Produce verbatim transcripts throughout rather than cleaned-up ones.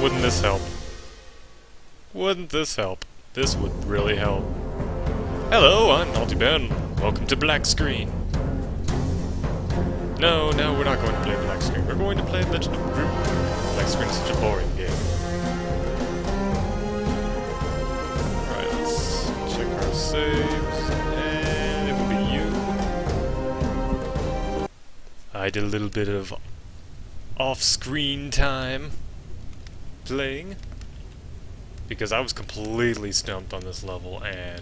Wouldn't this help? Wouldn't this help? This would really help. Hello, I'm Naughty Ben. Welcome to Black Screen. No, no, we're not going to play Black Screen. We're going to play Legend of Grimrock. Black Screen is such a boring game. Alright, let's check our saves. And it will be you. I did a little bit of off-screen time playing, because I was completely stumped on this level, and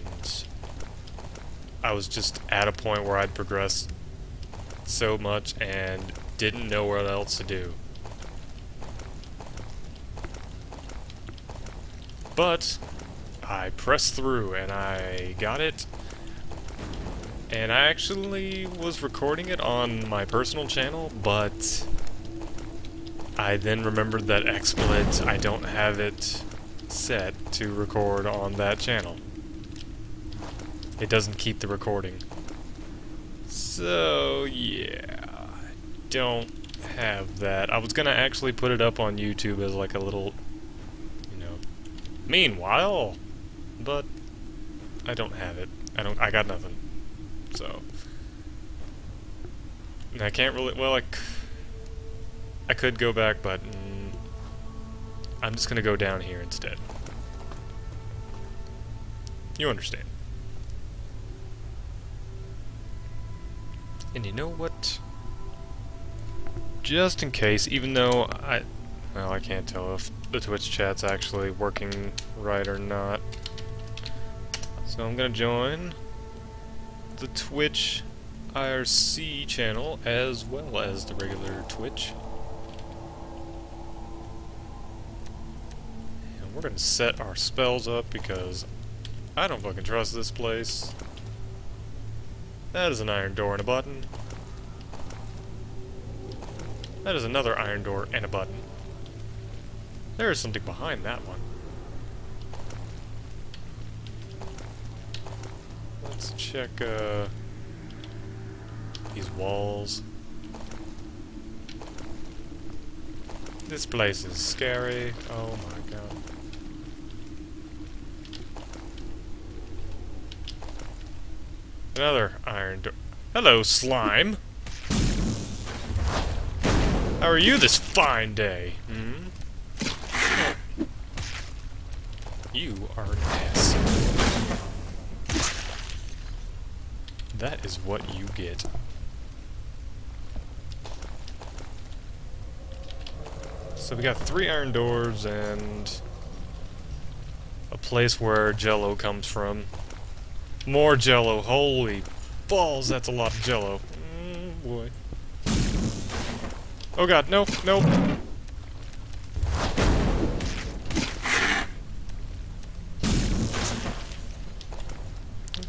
I was just at a point where I'd progressed so much and didn't know what else to do. But I pressed through and I got it, and I actually was recording it on my personal channel, but I then remembered that XSplit, I don't have it set to record on that channel. It doesn't keep the recording. So, yeah, I don't have that. I was gonna actually put it up on YouTube as like a little, you know, meanwhile, but I don't have it. I don't, I got nothing. So, and I can't really, well, I, c I could go back, but mm, I'm just gonna go down here instead. You understand. And you know what? Just in case, even though I... Well, I can't tell if the Twitch chat's actually working right or not. So I'm gonna join the Twitch I R C channel as well as the regular Twitch. And we're gonna set our spells up because I don't fucking trust this place. That is an iron door and a button. That is another iron door and a button. There is something behind that one. Let's check uh, these walls. This place is scary. Oh my god. Another iron door. Hello, slime! How are you this fine day? Hmm? You are an ass. That is what you get. So we got three iron doors and a place where Jell-O comes from. More Jell-O, holy balls, that's a lot of Jell-O. Mm, boy. Oh god, nope, nope.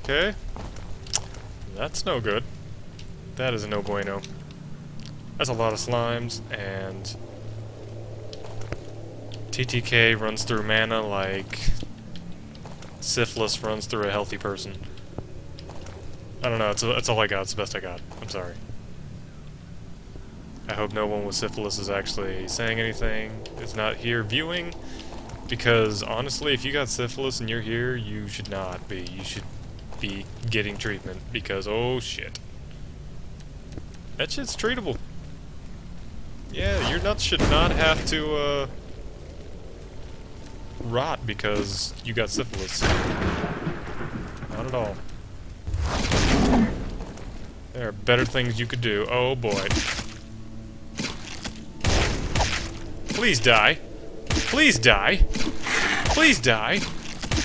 Okay. That's no good. That is a no bueno. That's a lot of slimes, and T T K runs through mana like syphilis runs through a healthy person. I don't know, it's, a, it's all I got, it's the best I got. I'm sorry. I hope no one with syphilis is actually saying anything, is not here viewing, because honestly, if you got syphilis and you're here, you should not be. You should be getting treatment, because oh shit. That shit's treatable. Yeah, your nuts should not have to, uh... rot because you got syphilis. Not at all. There are better things you could do. Oh boy. Please die. Please die. Please die.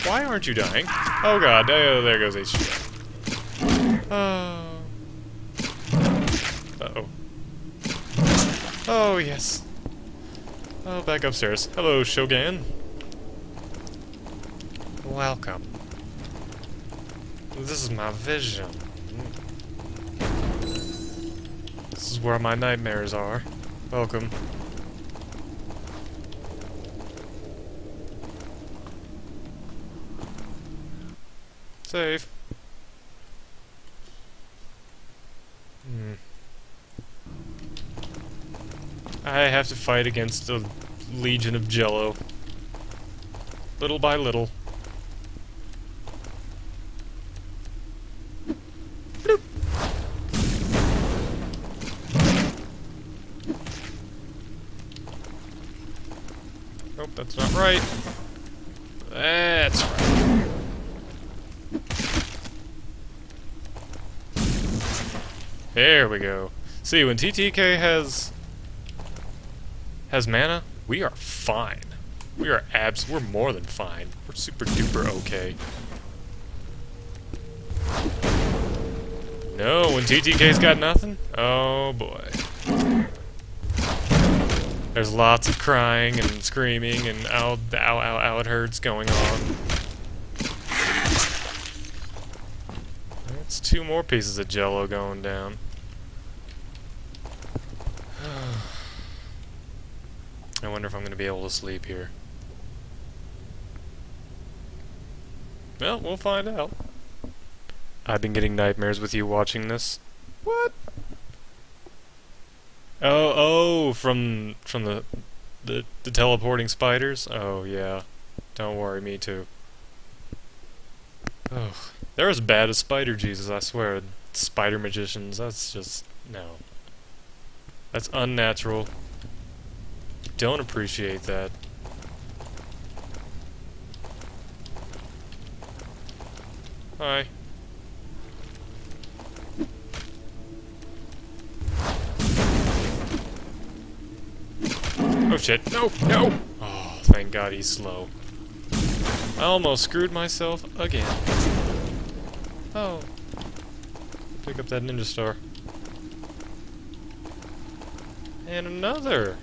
Why aren't you dying? Oh god. Oh, there goes H B O. Oh. Uh oh. Oh yes. Oh, back upstairs. Hello, Shogun. Welcome. This is my vision. This is where my nightmares are. Welcome. Save. Hmm. I have to fight against a legion of jello. Little by little. Bloop. Oh, that's not right. That's right. There we go. See, when T T K has has mana, we are fine. We are abs. We're more than fine. We're super duper okay. No, when T T K's got nothing, oh boy. There's lots of crying and screaming and ow, ow, ow, ow, it hurts going on. That's two more pieces of jello going down. I wonder if I'm going to be able to sleep here. Well, we'll find out. I've been getting nightmares with you watching this. What? Oh, oh, from from the the, the teleporting spiders? Oh, yeah. Don't worry, me too. Oh, they're as bad as spider Jesus, I swear. Spider magicians, that's just... no. That's unnatural. Don't appreciate that. Hi. Oh shit, no, no! Oh, thank God he's slow. I almost screwed myself again. Oh. Pick up that ninja star. And another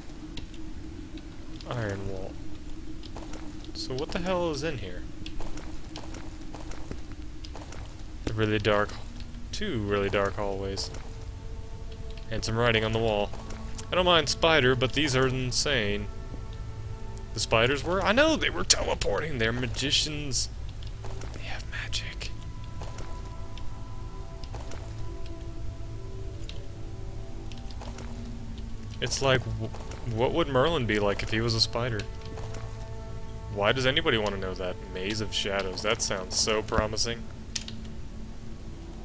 iron wall. So what the hell is in here? A really dark... two really dark hallways. And some writing on the wall. I don't mind spider, but these are insane. The spiders were... I know! They were teleporting! They're magicians! They have magic. It's like... what would Merlin be like if he was a spider? Why does anybody want to know that? Maze of shadows. That sounds so promising.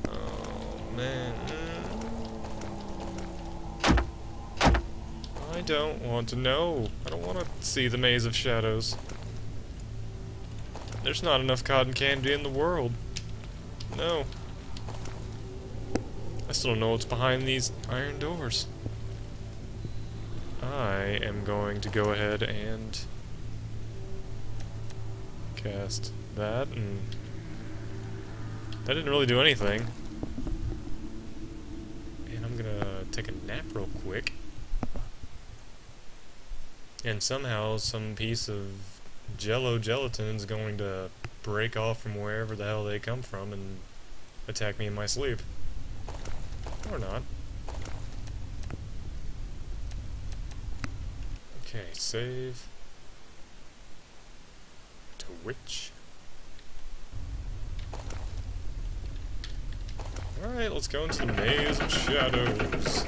Oh, man. I don't want to know. I don't want to see the maze of shadows. There's not enough cotton candy in the world. No. I still don't know what's behind these iron doors. I am going to go ahead and cast that, and that didn't really do anything. And I'm gonna take a nap real quick. And somehow some piece of jello gelatin is going to break off from wherever the hell they come from and attack me in my sleep. Or not. Okay, save. To which? Alright, let's go into the maze of shadows.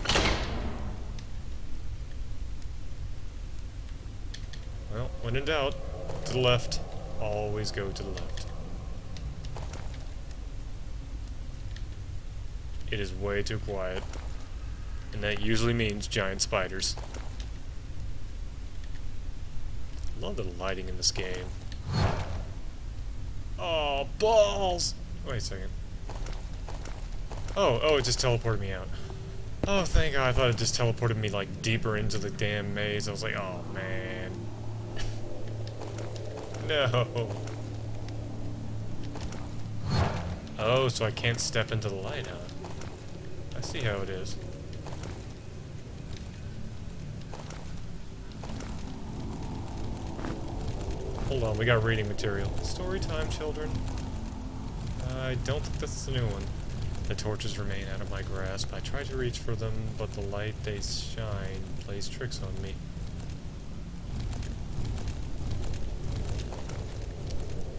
Well, when in doubt, to the left. Always go to the left. It is way too quiet. And that usually means giant spiders. I love the lighting in this game. Oh, balls! Wait a second. Oh, oh, it just teleported me out. Oh, thank God, I thought it just teleported me, like, deeper into the damn maze. I was like, oh, man. No. Oh, so I can't step into the light, huh? I see how it is. Hold on, we got reading material. Story time, children. Uh, I don't think that's the new one. The torches remain out of my grasp. I try to reach for them, but the light they shine plays tricks on me.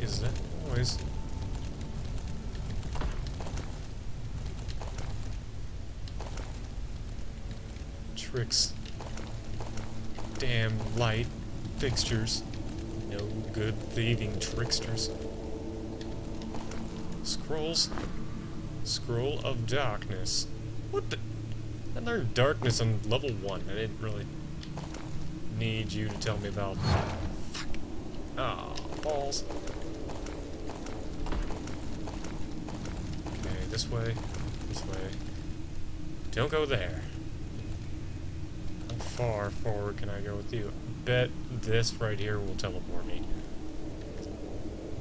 Is that noise? Tricks. Damn light. fixtures. No good thieving tricksters. Scrolls. Scroll of Darkness. What the? I learned darkness on level one. I didn't really need you to tell me about that. Fuck. Ah, oh, balls. Okay, this way. This way. Don't go there. How far forward can I go with you? I bet this right here will teleport me.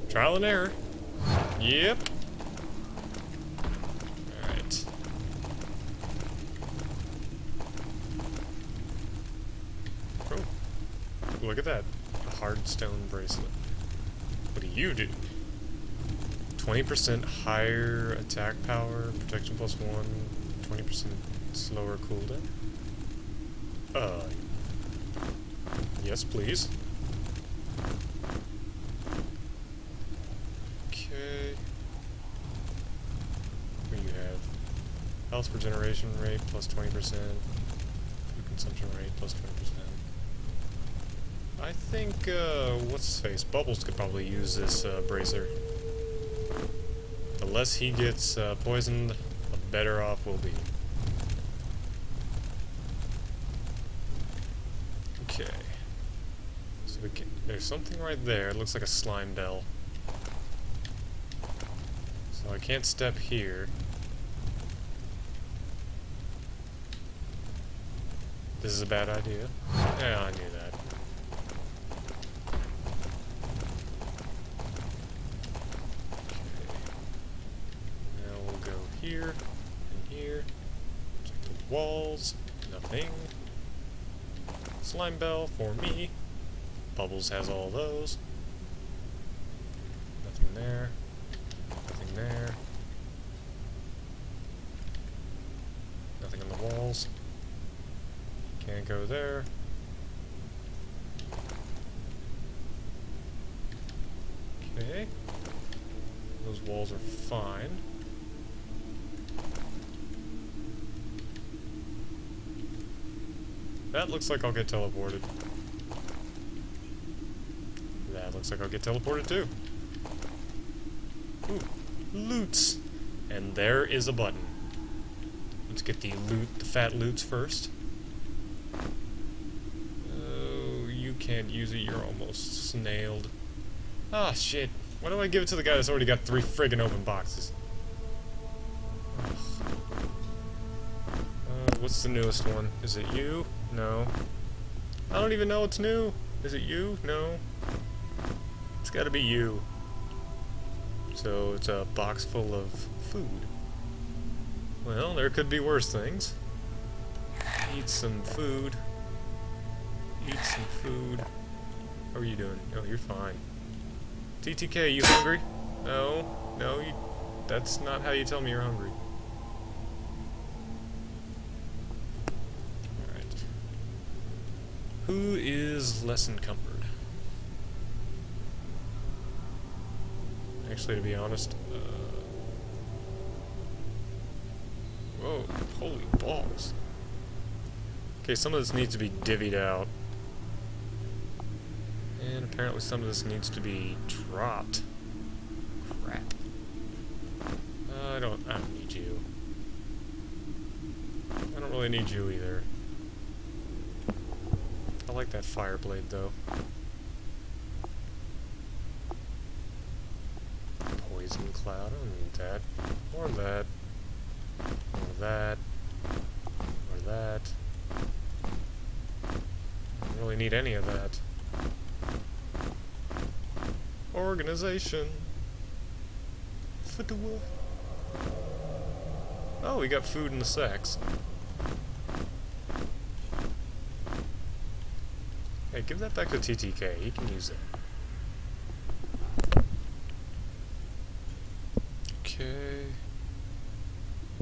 Trial and error. Yep. Alright. Oh. Look at that. A hard stone bracelet. What do you do? twenty percent higher attack power, protection plus one, twenty percent slower cooldown? Uh. Yes, please. Okay. What do you have? Health regeneration rate plus twenty percent. Food consumption rate plus twenty percent. I think, uh, what's his face? Bubbles could probably use this, uh, bracer. The less he gets, uh, poisoned, the better off we'll be. Okay. So we can... There's something right there. It looks like a slime bell. So I can't step here. This is a bad idea. Yeah, I knew that. Here, and here, check the walls, nothing, slime bell for me, Bubbles has all those, nothing there, nothing there, nothing on the walls, can't go there, okay, those walls are fine. That looks like I'll get teleported. That looks like I'll get teleported too. Ooh, loots! And there is a button. Let's get the loot, the fat loots first. Oh, you can't use it, you're almost snailed. Ah, shit. Why don't I give it to the guy that's already got three friggin' open boxes? Uh, what's the newest one? Is it you? No. I don't even know it's new. Is it you? No. It's gotta be you. So it's a box full of food. Well, there could be worse things. Eat some food. Eat some food. How are you doing? Oh, you're fine. T T K, you hungry? No. No, you... That's not how you tell me you're hungry. Who is less encumbered? Actually, to be honest, uh... whoa, holy balls. Okay, some of this needs to be divvied out. And apparently some of this needs to be dropped. Crap. Uh, I don't, I don't need you. I don't really need you either. I like that fire blade, though. Poison cloud, I don't need that. Or that. Or that. Or that. I don't really need any of that. Organization. For the world. Oh, we got food in the sacks. Hey, give that back to T T K. He can use it. Okay.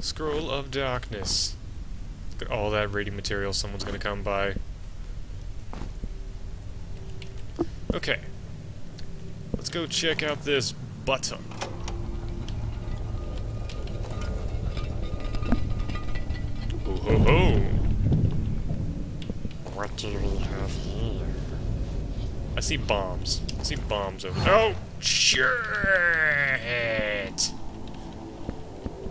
Scroll of Darkness. Look at all that reading material someone's gonna come by. Okay. Let's go check out this button. Ho ho ho! What do we have here? I see bombs. I see bombs over there. Oh, shit!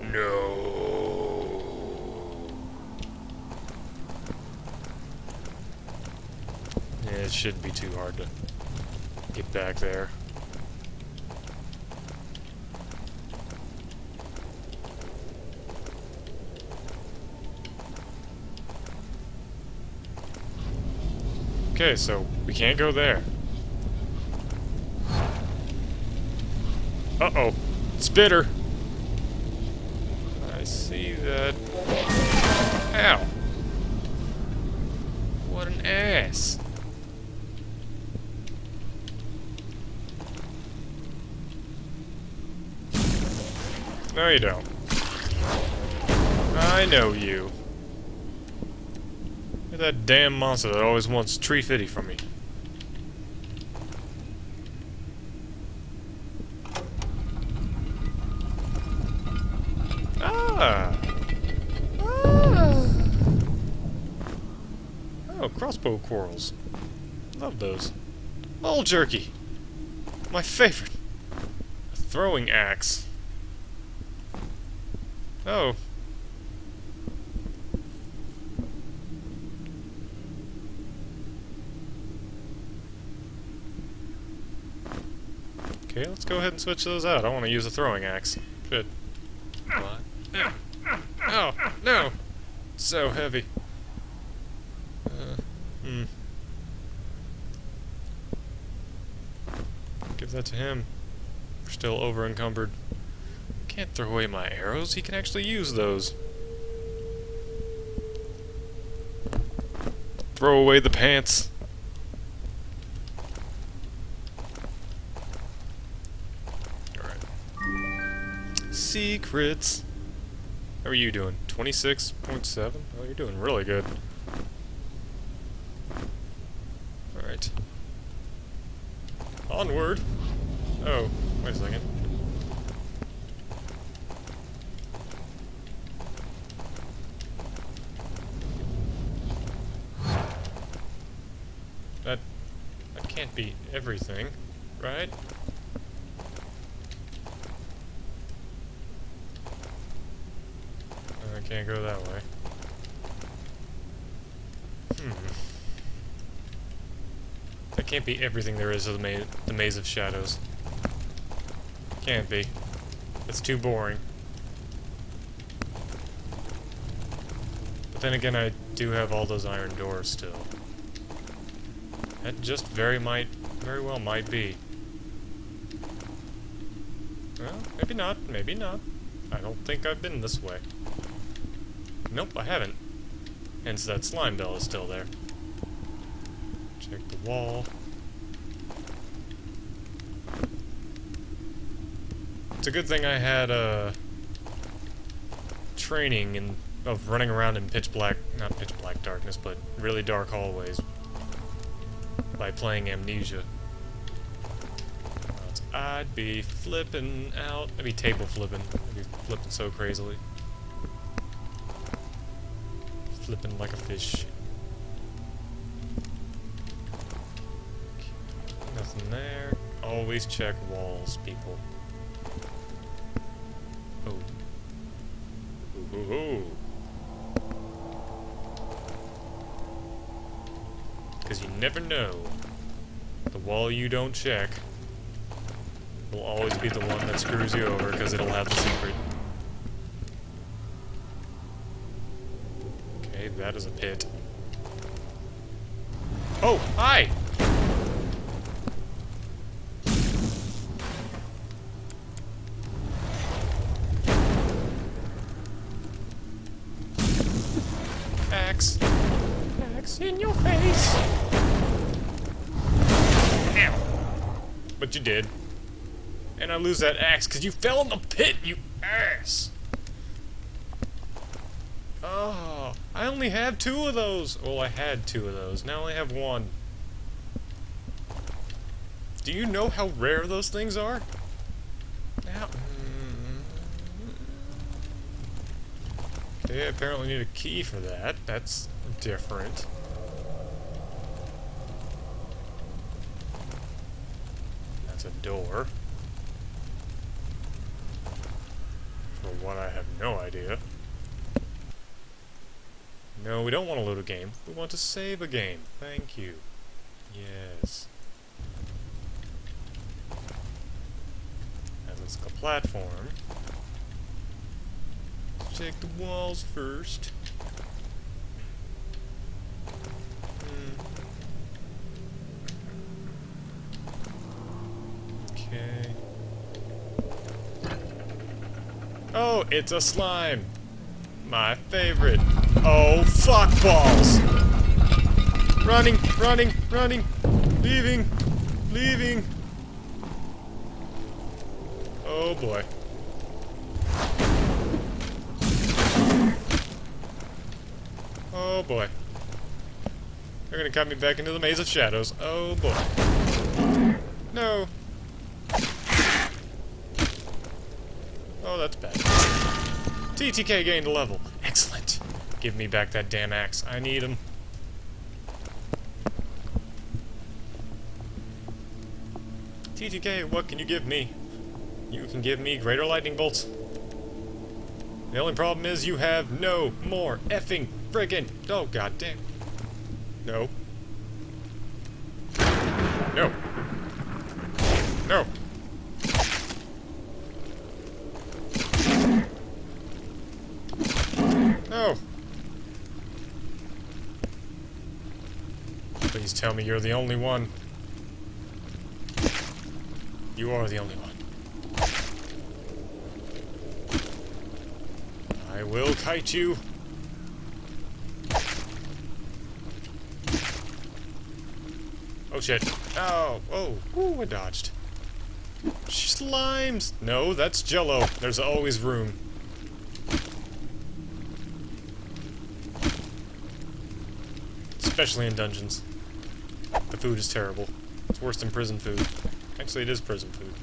No. Yeah, it shouldn't be too hard to get back there. Okay, so we can't go there. Uh-oh. Spitter! I see that. Ow! What an ass! No, you don't. I know you. You're that damn monster that always wants tree fitty from me. Ah. Ah. Oh, crossbow quarrels. Love those. Mole jerky. My favorite. A throwing axe. Oh. Okay, let's go ahead and switch those out. I want to use a throwing axe. Good. What? No. Oh, no! It's so heavy. Uh, hmm. Give that to him. We're still over-encumbered. Can't throw away my arrows. He can actually use those. Throw away the pants. Secrets. How are you doing? twenty-six point seven? Oh, you're doing really good. Alright. Onward! Oh, wait a second. That... that can't be everything, right? Can't go that way. Hmm. That can't be everything there is to the, ma the maze of shadows. Can't be. It's too boring. But then again, I do have all those iron doors still. That just very might, very well might be. Well, maybe not. Maybe not. I don't think I've been this way. Nope, I haven't. Hence that slime bell is still there. Check the wall. It's a good thing I had uh, training in of running around in pitch black, not pitch black darkness, but really dark hallways by playing Amnesia. I'd be flipping out. I'd be table flipping. I'd be flipping so crazily. Flipping like a fish. Nothing there. Always check walls, people. Oh. Ooh, ooh, ooh. Because you never know. The wall you don't check will always be the one that screws you over because it'll have the secret. That is a pit. Oh, hi! Axe. Axe in your face! Ow! But you did. And I lose that axe because you fell in the pit, you ass! Oh, I only have two of those! Well, I had two of those. Now I only have one. Do you know how rare those things are? Now... okay, I apparently need a key for that. That's different. That's a door. For what, I have no idea. No, we don't want to load a game. We want to save a game. Thank you. Yes. And let's go platform. Check the walls first. Hmm. Okay. Oh, it's a slime! My favorite. Oh, fuck balls! Running, running, running! Leaving! Leaving! Oh boy. Oh boy. They're gonna cut me back into the maze of shadows. Oh boy. No! Oh, that's bad. T T K gained a level. Excellent. Give me back that damn axe. I need him. T T K, what can you give me? You can give me greater lightning bolts. The only problem is you have no more effing friggin'. Oh, goddamn. No. No. No. No. Please tell me you're the only one. You are the only one. I will kite you. Oh shit. Oh, oh, ooh, I dodged. Slimes! No, that's Jello. There's always room. Especially in dungeons. The food is terrible. It's worse than prison food. Actually, it is prison food.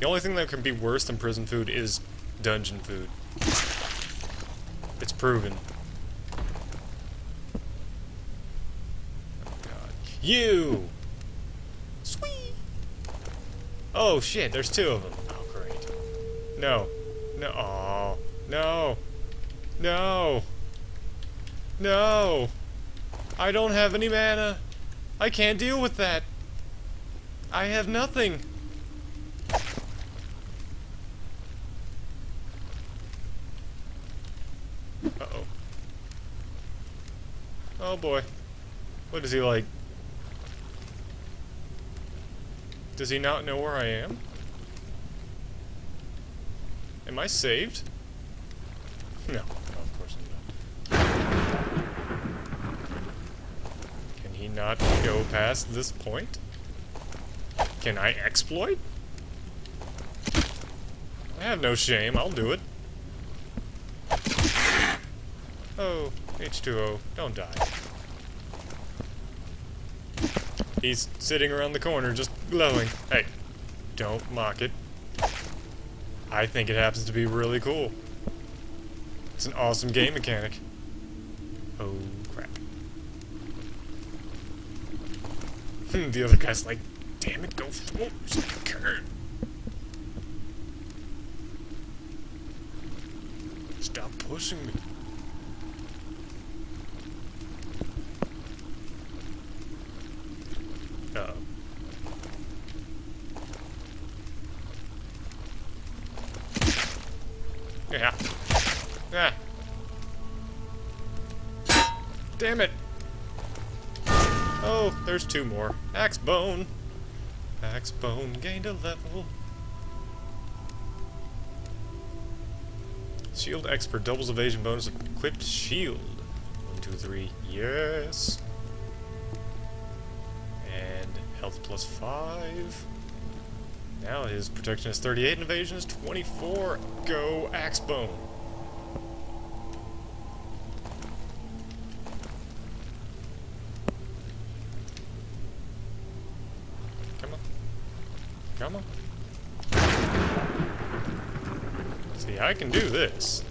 The only thing that can be worse than prison food is dungeon food. It's proven. Oh god. You! Sweet! Oh shit, there's two of them. Oh great. No. No. Aww. No. No. No! I don't have any mana! I can't deal with that! I have nothing! Uh-oh. Oh boy. What is he like? Does he not know where I am? Am I saved? No. Not go past this point? Can I exploit? I have no shame, I'll do it. Oh, H two O, don't die. He's sitting around the corner just glowing. Hey, don't mock it. I think it happens to be really cool. It's an awesome game mechanic. Oh. The other guy's like, damn it, go forward. Stop pushing me. Uh oh. Yeah. Yeah. Damn it. Oh, there's two more. Axe bone. Axe bone gained a level. Shield expert doubles evasion bonus equipped shield. One, two, three. Yes. And health plus five. Now his protection is thirty-eight and evasion is twenty-four. Go axe bone. Come on. See, I can do this.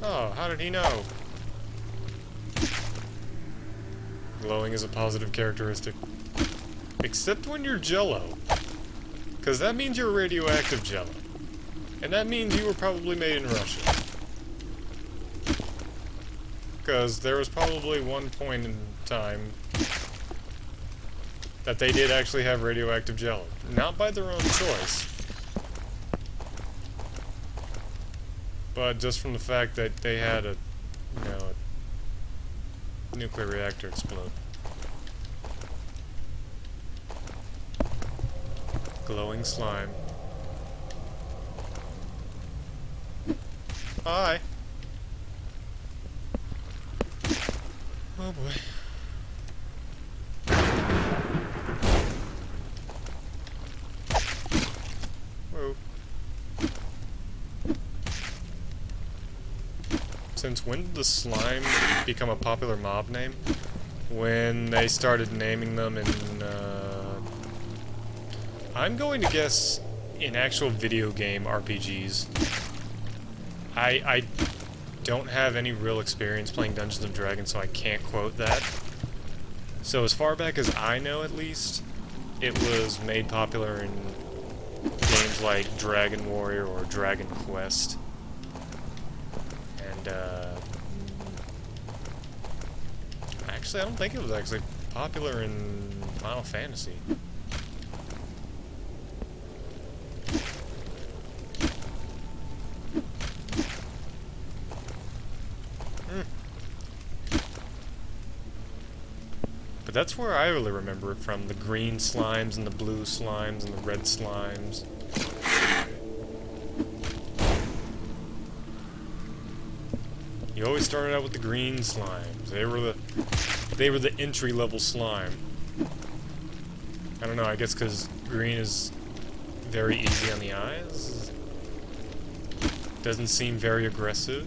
Oh, how did he know? Glowing is a positive characteristic. Except when you're jello. Because that means you're radioactive jello. And that means you were probably made in Russia. Because there was probably one point in time that they did actually have radioactive jello. Not by their own choice. But just from the fact that they had a, you know, a nuclear reactor explode. Glowing slime. Hi. Oh boy. Since when did the slime become a popular mob name? When they started naming them in, uh... I'm going to guess in actual video game R P Gs. I, I don't have any real experience playing Dungeons and Dragons, so I can't quote that. So as far back as I know, at least, it was made popular in games like Dragon Warrior or Dragon Quest. Uh, actually, I don't think it was actually popular in Final Fantasy. Mm. But that's where I really remember it from, the green slimes and the blue slimes and the red slimes. You always started out with the green slimes. They were the they were the entry level slime. I don't know, I guess because green is very easy on the eyes. Doesn't seem very aggressive.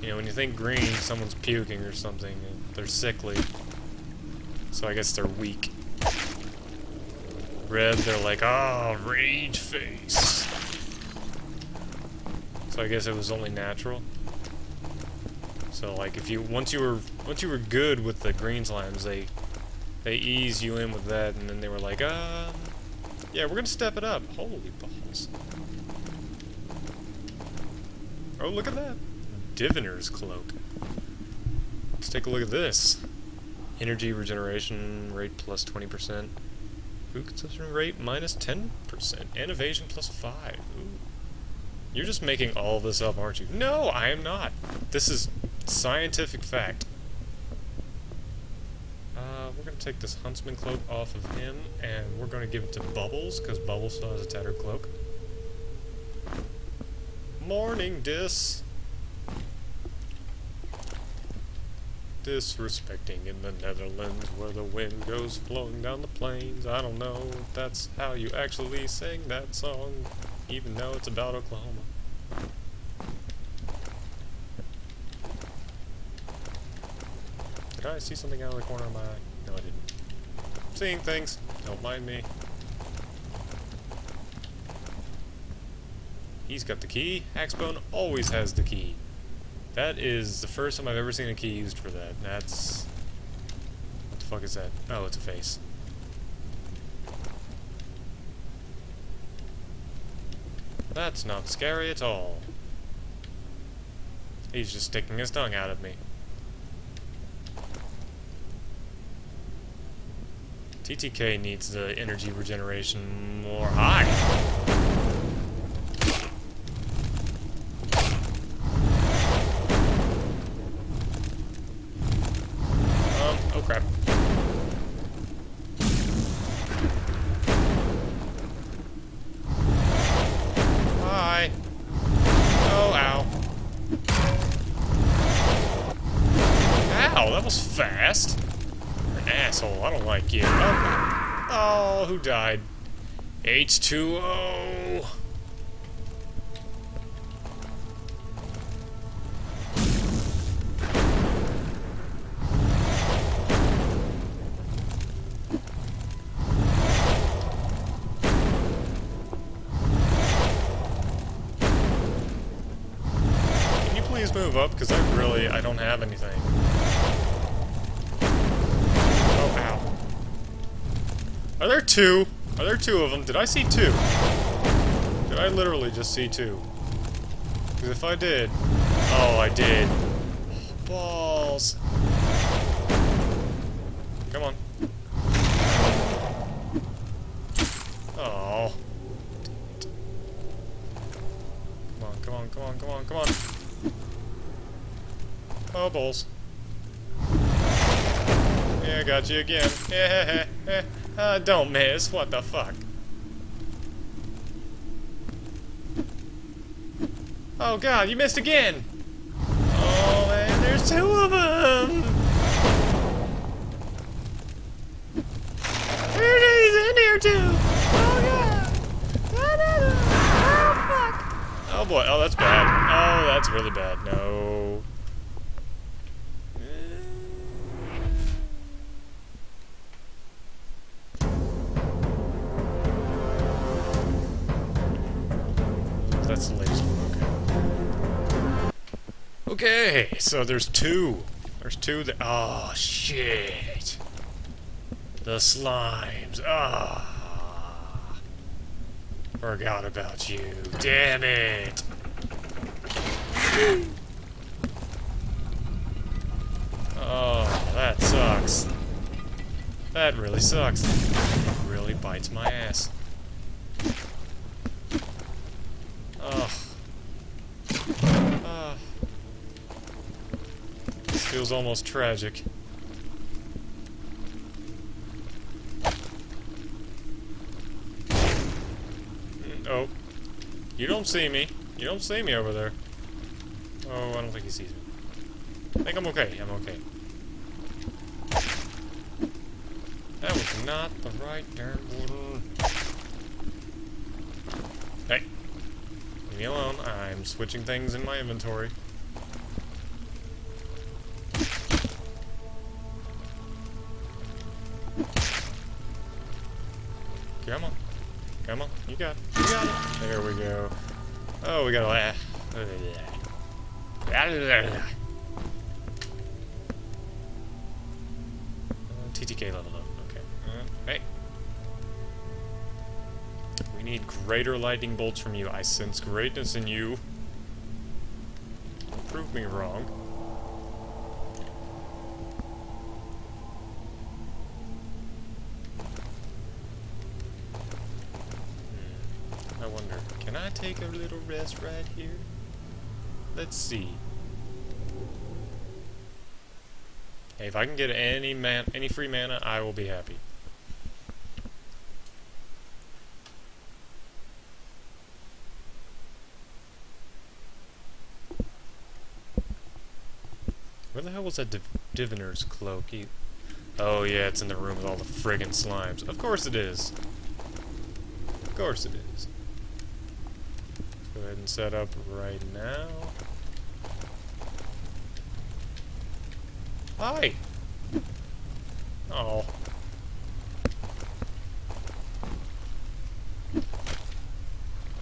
You know, when you think green, someone's puking or something. They're sickly. So I guess they're weak. Red, they're like, ah, oh, rage face. So I guess it was only natural. So like if you once you were once you were good with the green slimes, they they ease you in with that, and then they were like, um, yeah, we're gonna step it up. Holy balls! Oh, look at that, Diviner's cloak. Let's take a look at this. Energy regeneration rate plus twenty percent. Food consumption rate minus ten percent. And evasion plus five. Ooh. You're just making all this up, aren't you? No, I am not. This is scientific fact. Uh, we're going to take this Huntsman cloak off of him, and we're going to give it to Bubbles, because Bubbles still has a tattered cloak. Morning, Dis. Disrespecting in the Netherlands, where the wind goes flowing down the plains. I don't know if that's how you actually sing that song. Even though it's about Oklahoma. Did I see something out of the corner of my eye? No, I didn't. I'm seeing things. Don't mind me. He's got the key. Axebone always has the key. That is the first time I've ever seen a key used for that. That's... What the fuck is that? Oh, it's a face. That's not scary at all. He's just sticking his tongue out at me. T T K needs the energy regeneration more high. Um, oh crap. Fast? You're an asshole. I don't like you. Oh, oh who died? H two O. Can you please move up? Because I really, I don't have anything. Oh, ow. Are there two? Are there two of them? Did I see two? Did I literally just see two? Because if I did... Oh, I did. Balls. Come on. Oh. Come on, come on, come on, come on, come on. Oh, balls. Yeah, I got you again. Yeah, yeah, yeah. Uh, don't miss. What the fuck? Oh god, you missed again! Oh man, there's two of them! There it is, in here too! Oh god! Oh fuck! Oh boy, oh that's bad. Oh, that's really bad. No. That's the latest one. Okay, so there's two. There's two that. Oh, shit. The slimes. Ah. Oh. Forgot about you. Damn it. Oh, that sucks. That really sucks. It really bites my ass. Ugh. Ugh. This feels almost tragic. Oh. You don't see me. You don't see me over there. Oh, I don't think he sees me. I think I'm okay. I'm okay. That was not the right turn. Hey. Leave me alone. I'm switching things in my inventory. Come on. Come on. You got it. You got it. There we go. Oh, we got a laugh. T T K leveled up. Okay. Uh, hey. We need greater lightning bolts from you. I sense greatness in you. Don't prove me wrong. Take a little rest right here. Let's see. Hey, if I can get any man, any free mana, I will be happy. Where the hell was that div diviner's cloak? He oh yeah, it's in the room with all the friggin' slimes. Of course it is. Of course it is. Go ahead and set up right now. Hi! Oh.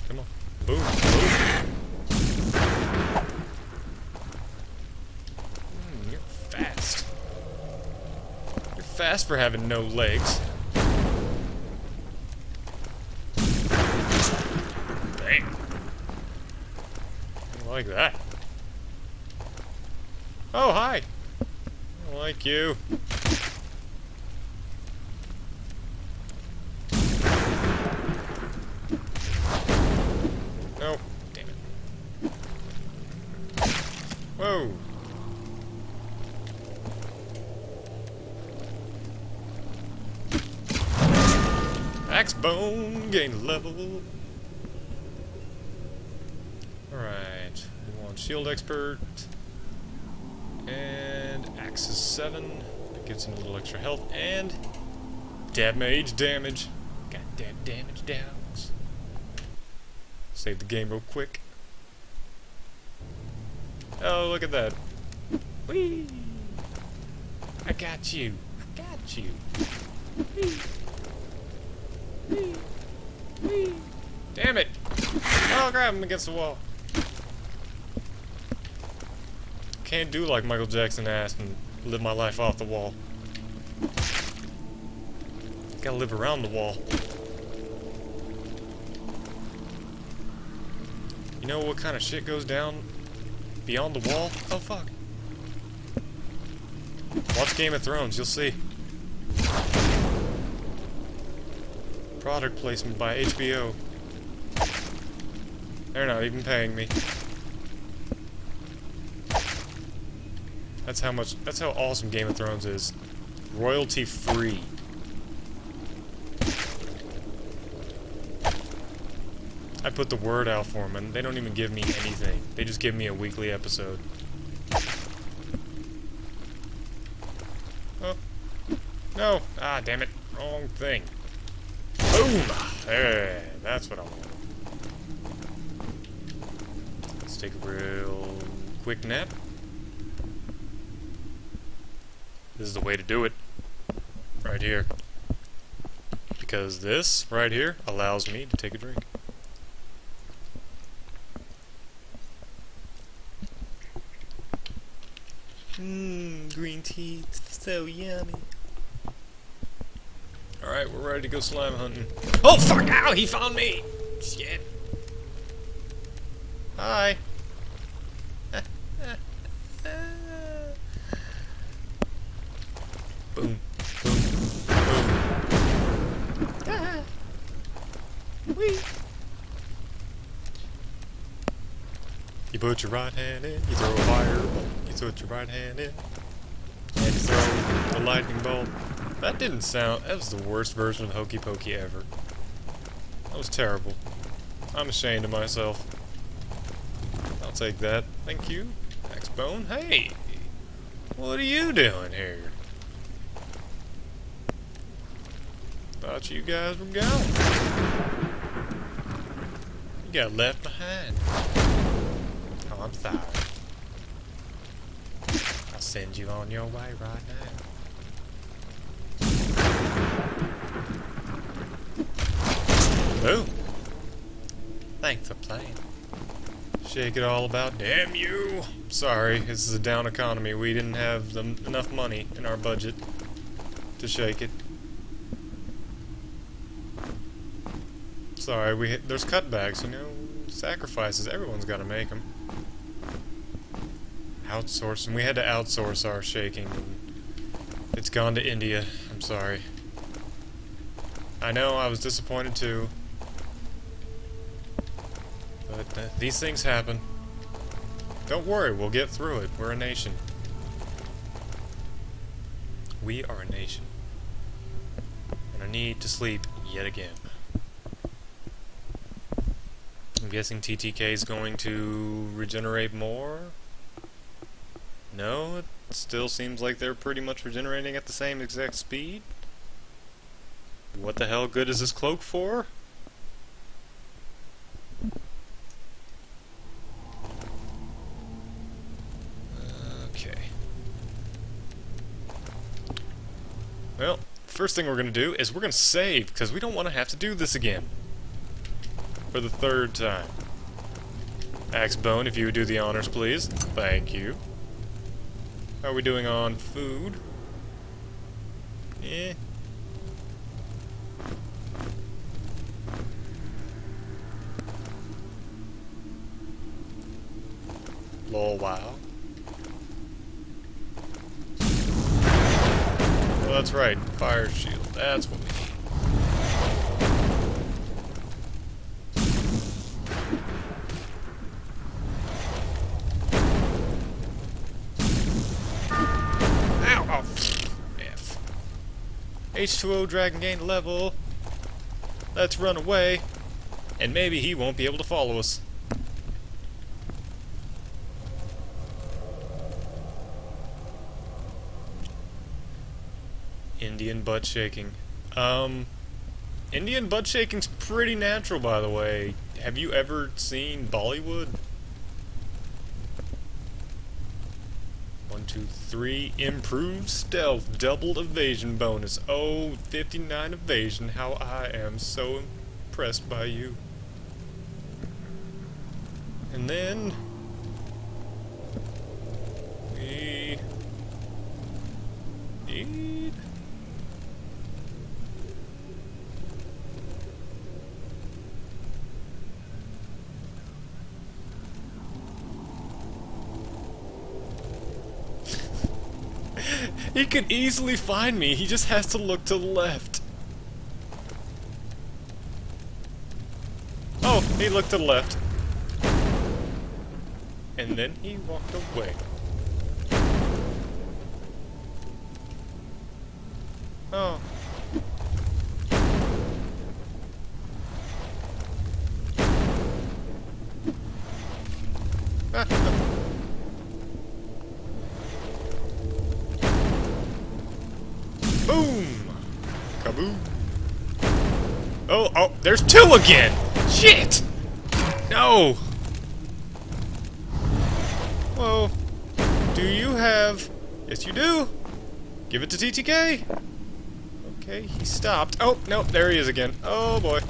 Come on. Boom. Boom. Mm, you're fast. You're fast for having no legs. Like that. Oh, hi! I like you. No. Damn it. Whoa. Axe bone gain level. Shield Expert, and Axe is seven, that gives him a little extra health, and damage, damage, goddamn damage downs. Save the game real quick. Oh, look at that. Whee! I got you, I got you. Whee! Whee! Whee! Damn it! Oh, grab him against the wall. can't do like Michael Jackson ass and live my life off the wall. Gotta live around the wall. You know what kind of shit goes down beyond the wall? Oh fuck. Watch Game of Thrones, you'll see. Product placement by H B O. They're not even paying me. That's how much, that's how awesome Game of Thrones is. Royalty free. I put the word out for them and they don't even give me anything. They just give me a weekly episode. Oh. No. Ah, damn it. Wrong thing. Boom! Hey, that's what I want. Let's take a real quick nap. This is the way to do it. Right here. Because this, right here, allows me to take a drink. Mmm, green tea, so yummy. Alright, we're ready to go slime hunting. Oh fuck, ow, he found me! Shit. Hi. Boom. Boom. Boom. Ah. Wee. You put your right hand in, you throw a fireball. You put your right hand in, and you throw a lightning bolt. That didn't sound... That was the worst version of Hokey Pokey ever. That was terrible. I'm ashamed of myself. I'll take that. Thank you. Axebone. Hey! What are you doing here? Thought you guys were gone. You got left behind. Oh, I'm sorry. I'll send you on your way right now. Oh. Thanks for playing. Shake it all about. Damn you! Sorry, this is a down economy. We didn't have the, enough money in our budget to shake it. Sorry, we there's cutbacks, you know, sacrifices. Everyone's got to make them. Outsourcing. We had to outsource our shaking. It's gone to India. I'm sorry. I know I was disappointed too. But uh, these things happen. Don't worry, we'll get through it. We're a nation. We are a nation. And I need to sleep yet again. I'm guessing T T K is going to regenerate more? No, it still seems like they're pretty much regenerating at the same exact speed. What the hell good is this cloak for? Okay. Well, first thing we're gonna do is we're gonna save, because we don't want to have to do this again. For the third time. Axebone, if you would do the honors, please. Thank you. How are we doing on food? Eh. Lol, wow. Well, that's right. Fire shield. That's what we need. Ow! Oh, F. H two O dragon gained level. Let's run away. And maybe he won't be able to follow us. Indian butt shaking. Um, Indian butt shaking's pretty natural, by the way. Have you ever seen Bollywood? One, two, three. Improved stealth, doubled evasion bonus. Oh, fifty-nine evasion. How I am so impressed by you. And then, He could easily find me. He just has to look to the left. Oh, he looked to the left. And then he walked away. Oh. Boom! Kaboom! Oh, oh, there's two again! Shit! No! Whoa. Do you have... Yes, you do! Give it to T T K! Okay, he stopped. Oh, nope, there he is again. Oh, boy.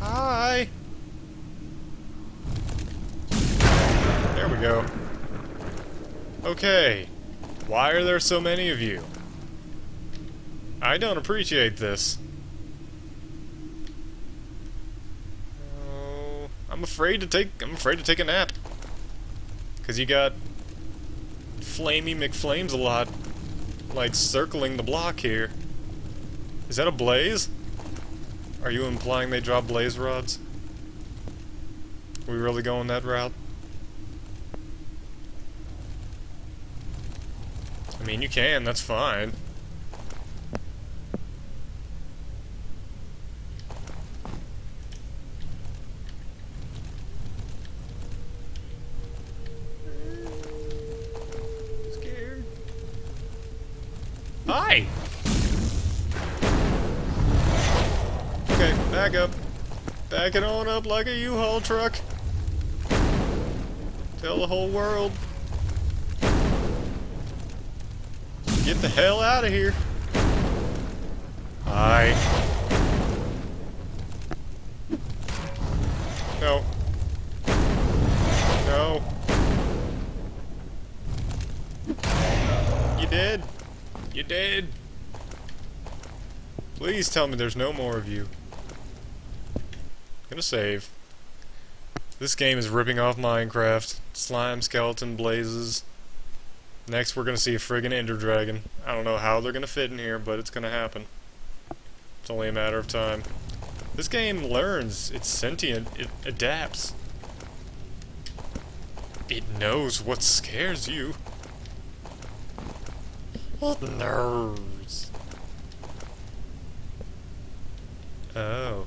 Hi! There we go. Okay. Why are there so many of you? I don't appreciate this. Oh, I'm afraid to take I'm afraid to take a nap. Cause you got Flamey McFlames a lot like circling the block here. Is that a blaze? Are you implying they drop blaze rods? Are we really going that route? I mean, you can, that's fine. I'm scared. Hi! Okay, back up. Back it on up like a U-Haul truck. Tell the whole world. Get the hell out of here. Hi. No. No. You dead? You dead? Please tell me there's no more of you. I'm gonna save. This game is ripping off Minecraft. Slime, skeleton, blazes. Next, we're going to see a friggin' Ender dragon. I don't know how they're going to fit in here, but it's going to happen. It's only a matter of time. This game learns. It's sentient. It adapts. It knows what scares you. What nerves. Oh.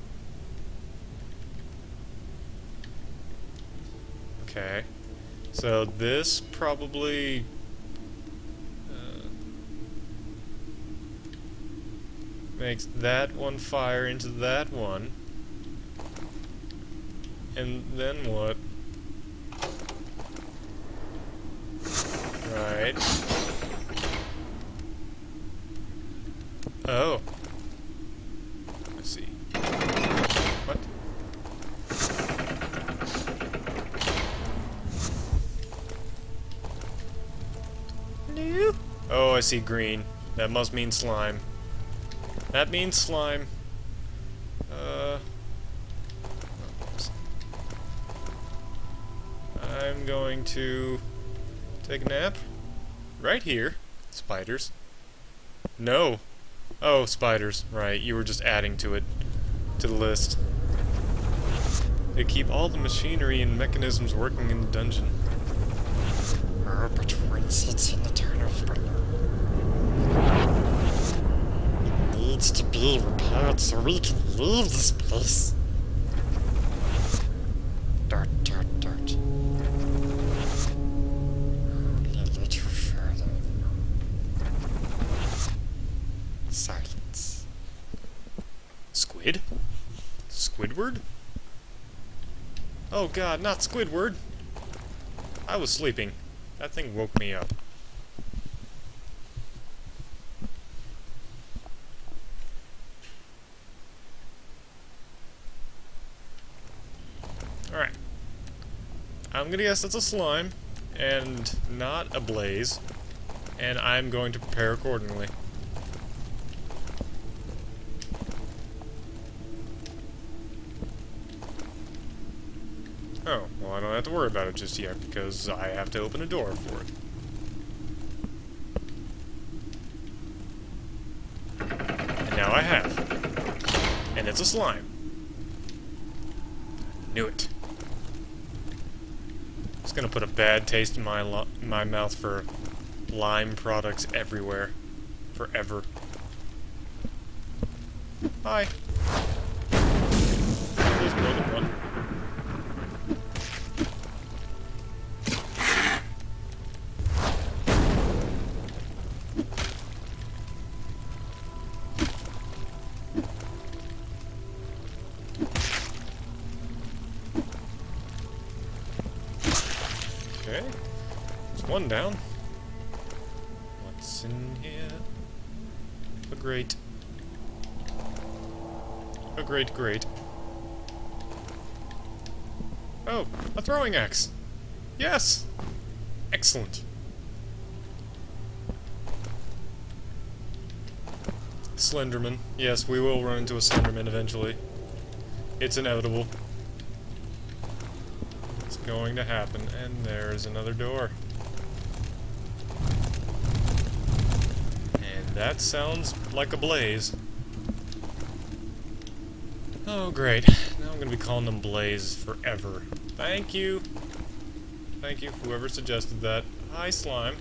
Okay. So this probably... makes that one fire into that one. And then what? Right. Oh. Let's see. What? No. Oh, I see green. That must mean slime. That means slime. Uh, I'm going to take a nap. Right here. Spiders. No. Oh, spiders. Right, you were just adding to it. To the list. They keep all the machinery and mechanisms working in the dungeon. Oh, but when it sits in the turnover... needs to be repaired so we can leave this place. Dart, dart, dart. Only a little further. Silence. Squid? Squidward? Oh god, not Squidward! I was sleeping. That thing woke me up. I'm gonna guess that's a slime, and not a blaze, and I'm going to prepare accordingly. Oh, well I don't have to worry about it just yet, because I have to open a door for it. It's a slime. Knew it. It's gonna put a bad taste in my lo my mouth for lime products everywhere. Forever. Hi. There's more than one. Okay. There's one down. What's in here? A grate. A great grate. Oh, a throwing axe. Yes! Excellent. Slenderman. Yes, we will run into a Slenderman eventually. It's inevitable. It's going to happen. And there's another door. And that sounds like a blaze. Oh, great. Now I'm going to be calling them Blaze forever. Thank you. Thank you, whoever suggested that. Hi, slime.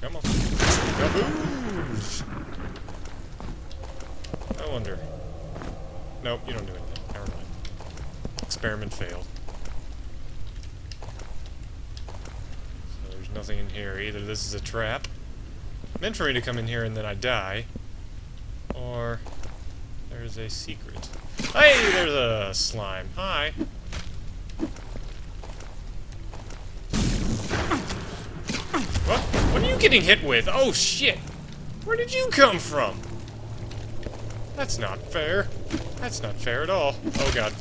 Come on. Kaboosh! I wonder. Nope, you don't do anything. Never mind. Experiment failed. So there's nothing in here. Either this is a trap, meant for me to come in here and then I die, or there's a secret. Hey, there's a slime. Hi. What? What are you getting hit with? Oh, shit. Where did you come from? That's not fair. That's not fair at all. Oh god.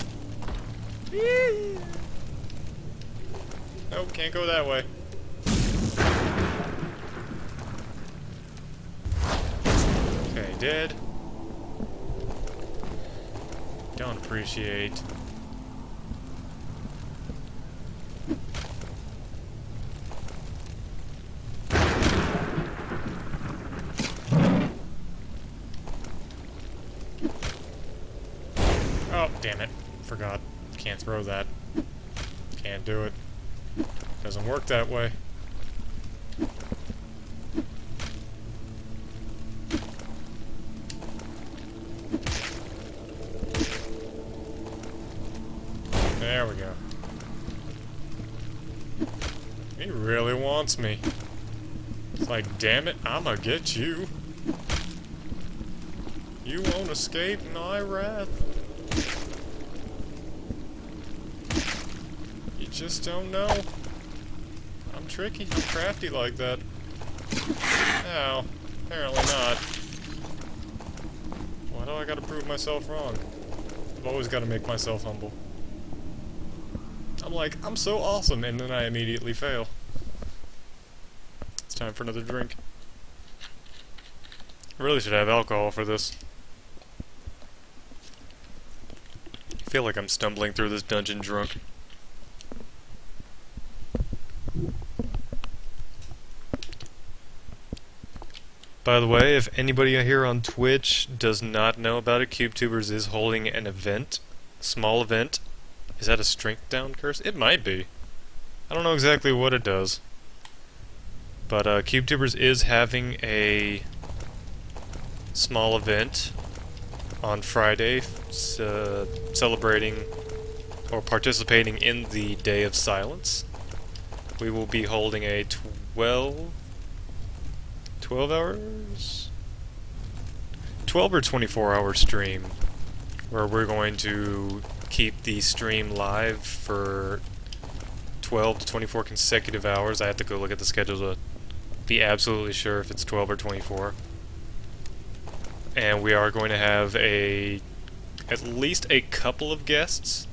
Nope, can't go that way. Okay, dead. Don't appreciate. Damn it. Forgot. Can't throw that. Can't do it. Doesn't work that way. There we go. He really wants me. It's like, damn it, I'ma get you. You won't escape my wrath. Just don't know. I'm tricky, I'm crafty like that. No, apparently not. Why do I gotta prove myself wrong? I've always gotta make myself humble. I'm like, I'm so awesome, and then I immediately fail. It's time for another drink. I really should have alcohol for this. I feel like I'm stumbling through this dungeon drunk. By the way, if anybody here on Twitch does not know about it, QubeTubers is holding an event. Small event. Is that a strength down curse? It might be. I don't know exactly what it does. But uh, QubeTubers is having a small event on Friday uh, celebrating or participating in the Day of Silence. We will be holding a twelve... twelve hours? twelve or twenty-four hour stream where we're going to keep the stream live for twelve to twenty-four consecutive hours. I have to go look at the schedule to be absolutely sure if it's twelve or twenty-four. And we are going to have a at least a couple of guests.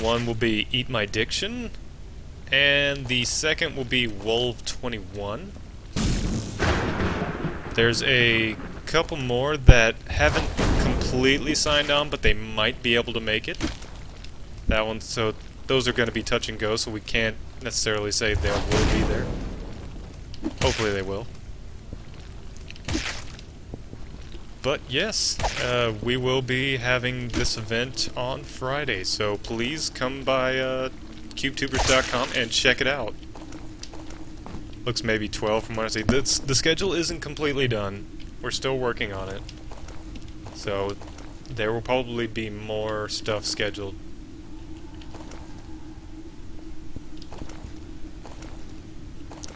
One will be Eat My Diction. And the second will be Wolf twenty-one. There's a couple more that haven't completely signed on, but they might be able to make it. That one, so those are going to be touch and go, so we can't necessarily say they will be there. Hopefully they will. But yes, uh, we will be having this event on Friday, so please come by uh, QubeTubers dot com and check it out. Looks maybe twelve from what I see. This, the schedule isn't completely done. We're still working on it. So there will probably be more stuff scheduled.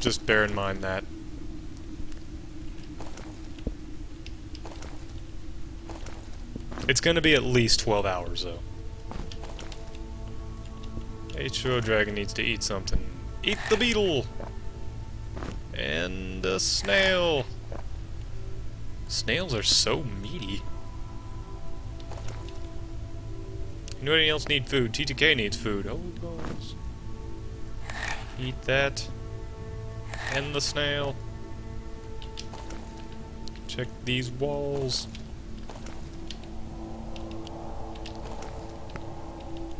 Just bear in mind that. It's going to be at least twelve hours, though. H two O Dragon needs to eat something. Eat the beetle! And a snail! Snails are so meaty. Anybody else need food? T T K needs food. Oh, gosh. Eat that. And the snail. Check these walls.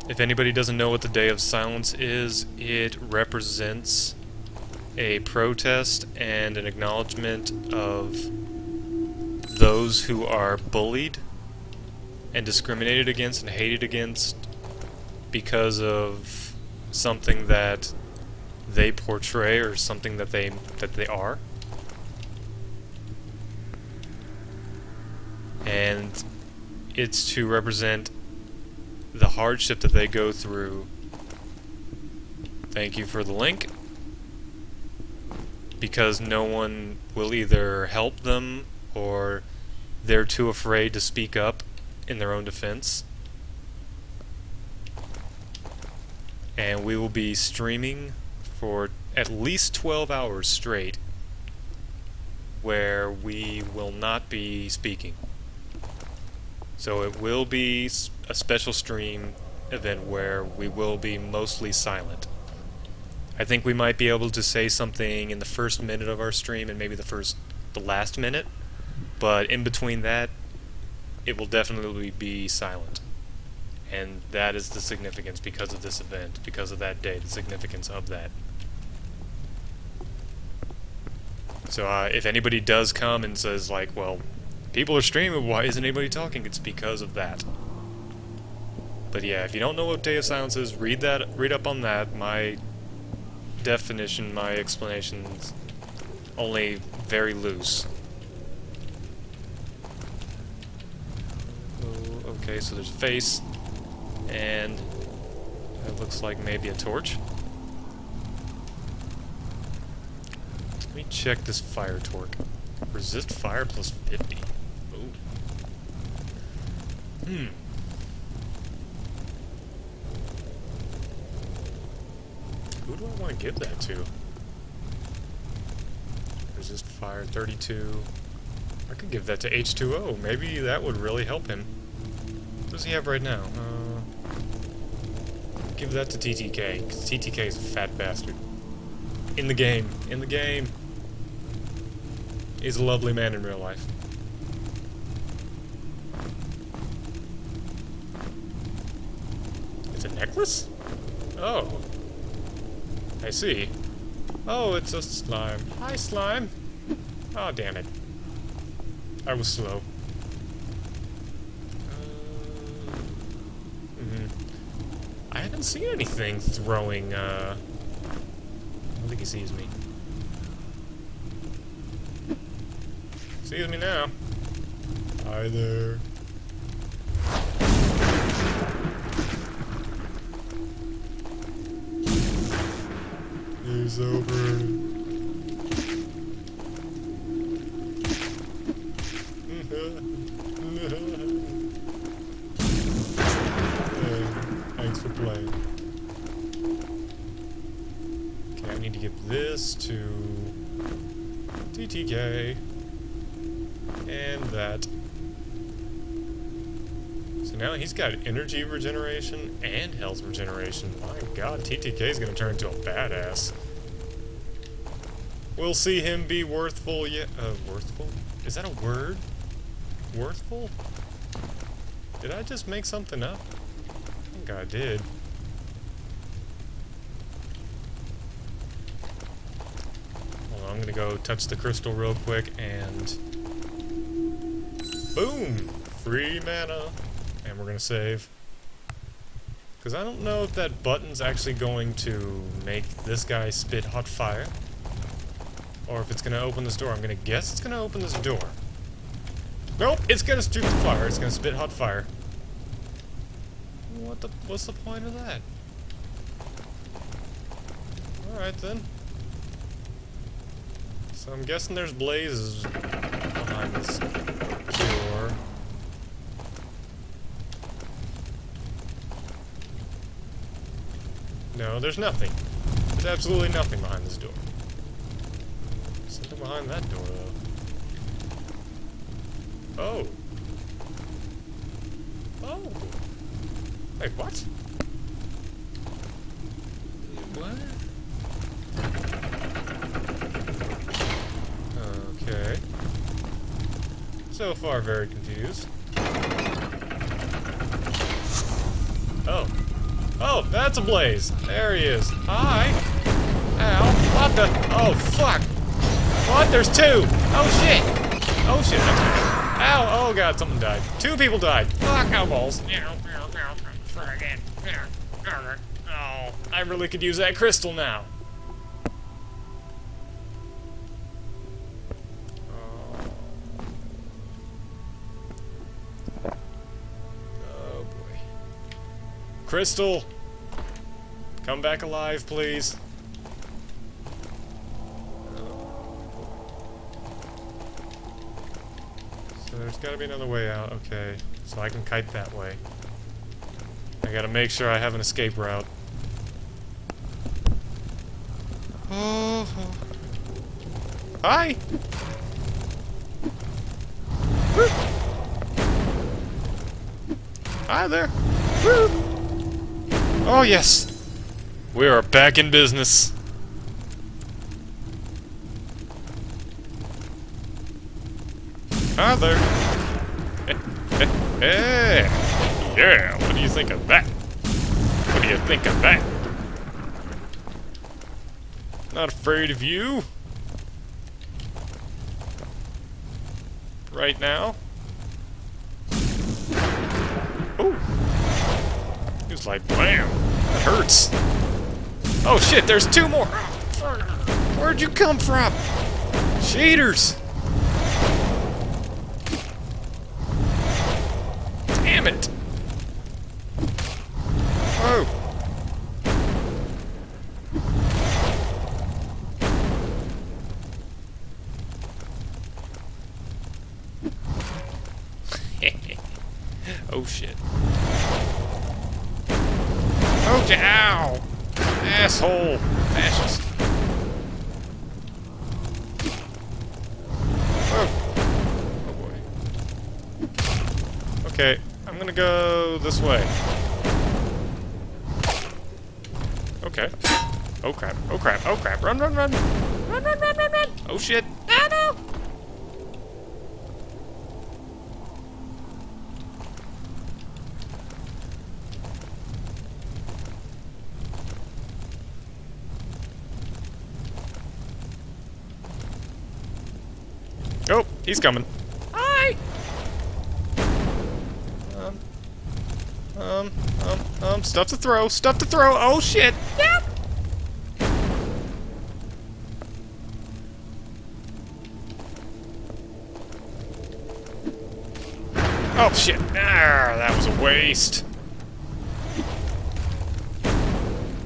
If anybody doesn't know what the Day of Silence is, it represents a protest and an acknowledgement of those who are bullied and discriminated against and hated against because of something that they portray or something that they that they are. And it's to represent the hardship that they go through. Thank you for the link. Because no one will either help them or they're too afraid to speak up in their own defense. And we will be streaming for at least twelve hours straight where we will not be speaking. So it will be a special stream event where we will be mostly silent. I think we might be able to say something in the first minute of our stream and maybe the first, the last minute, but in between that, it will definitely be silent. And that is the significance because of this event, because of that day, the significance of that. So uh, if anybody does come and says like, well, people are streaming, why isn't anybody talking? It's because of that. But yeah, if you don't know what Day of Silence is, read that, read up on that. My definition, my explanation's only very loose. Oh, okay, so there's a face, and it looks like maybe a torch. Let me check this fire torque. Resist fire plus fifty. Oh. Hmm. Who do I want to give that to? Resist fire, thirty-two. I could give that to H two O. Maybe that would really help him. What does he have right now? Uh, give that to T T K, because T T K is a fat bastard. In the game. In the game. He's a lovely man in real life. It's a necklace? Oh. I see. Oh, it's a slime. Hi, slime! Aw, oh, damn it. I was slow. Uh, mm-hmm. I haven't seen anything throwing, uh... I don't think he sees me. Sees me now. Hi there. He's over. Hey, thanks for playing. Okay, I need to give this to T T K. And that. So now he's got energy regeneration and health regeneration. My god, T T K's gonna turn into a badass. We'll see him be worthful yet. Uh, worthful? Is that a word? Worthful? Did I just make something up? I think I did. Hold on, I'm gonna go touch the crystal real quick and... boom! Free mana! And we're gonna save. Because I don't know if that button's actually going to make this guy spit hot fire. Or if it's gonna open this door. I'm gonna guess it's gonna open this door. Nope, it's gonna shoot the fire. It's gonna spit hot fire. What the? What's the point of that? All right then. So I'm guessing there's blazes behind this door. No, there's nothing. There's absolutely nothing behind this door. There's something behind that door though. Oh. Oh. Wait, what? What? Okay. So far, very confused. Oh. Oh, that's a blaze. There he is. Hi. Ow. What the? Oh, fuck. What? There's two. Oh, shit. Oh, shit. Okay. Ow! Oh god, someone died. Two people died. Fuck, ow balls. Oh, I really could use that crystal now. Oh, oh boy. Crystal! Come back alive, please. There's gotta be another way out, okay. So I can kite that way. I gotta make sure I have an escape route. Oh. Hi! Woo. Hi there! Woo. Oh yes! We are back in business. Hi there! Hey! Yeah! What do you think of that? What do you think of that? Not afraid of you! Right now? Oh! He was like, BAM! That hurts! Oh shit, there's two more! Where'd you come from? Cheaters! Damn it! Oh! Oh shit! Oh ow! Asshole! Fascist! Oh! Oh boy! Okay. I'm gonna go this way. Okay. Oh crap, oh crap, oh crap. Run, run, run! Run, run, run, run, run! Oh shit! Ah, no! Oh, he's coming. Um, um, um, stuff to throw, stuff to throw, oh shit! Yep. Oh shit, ah, that was a waste.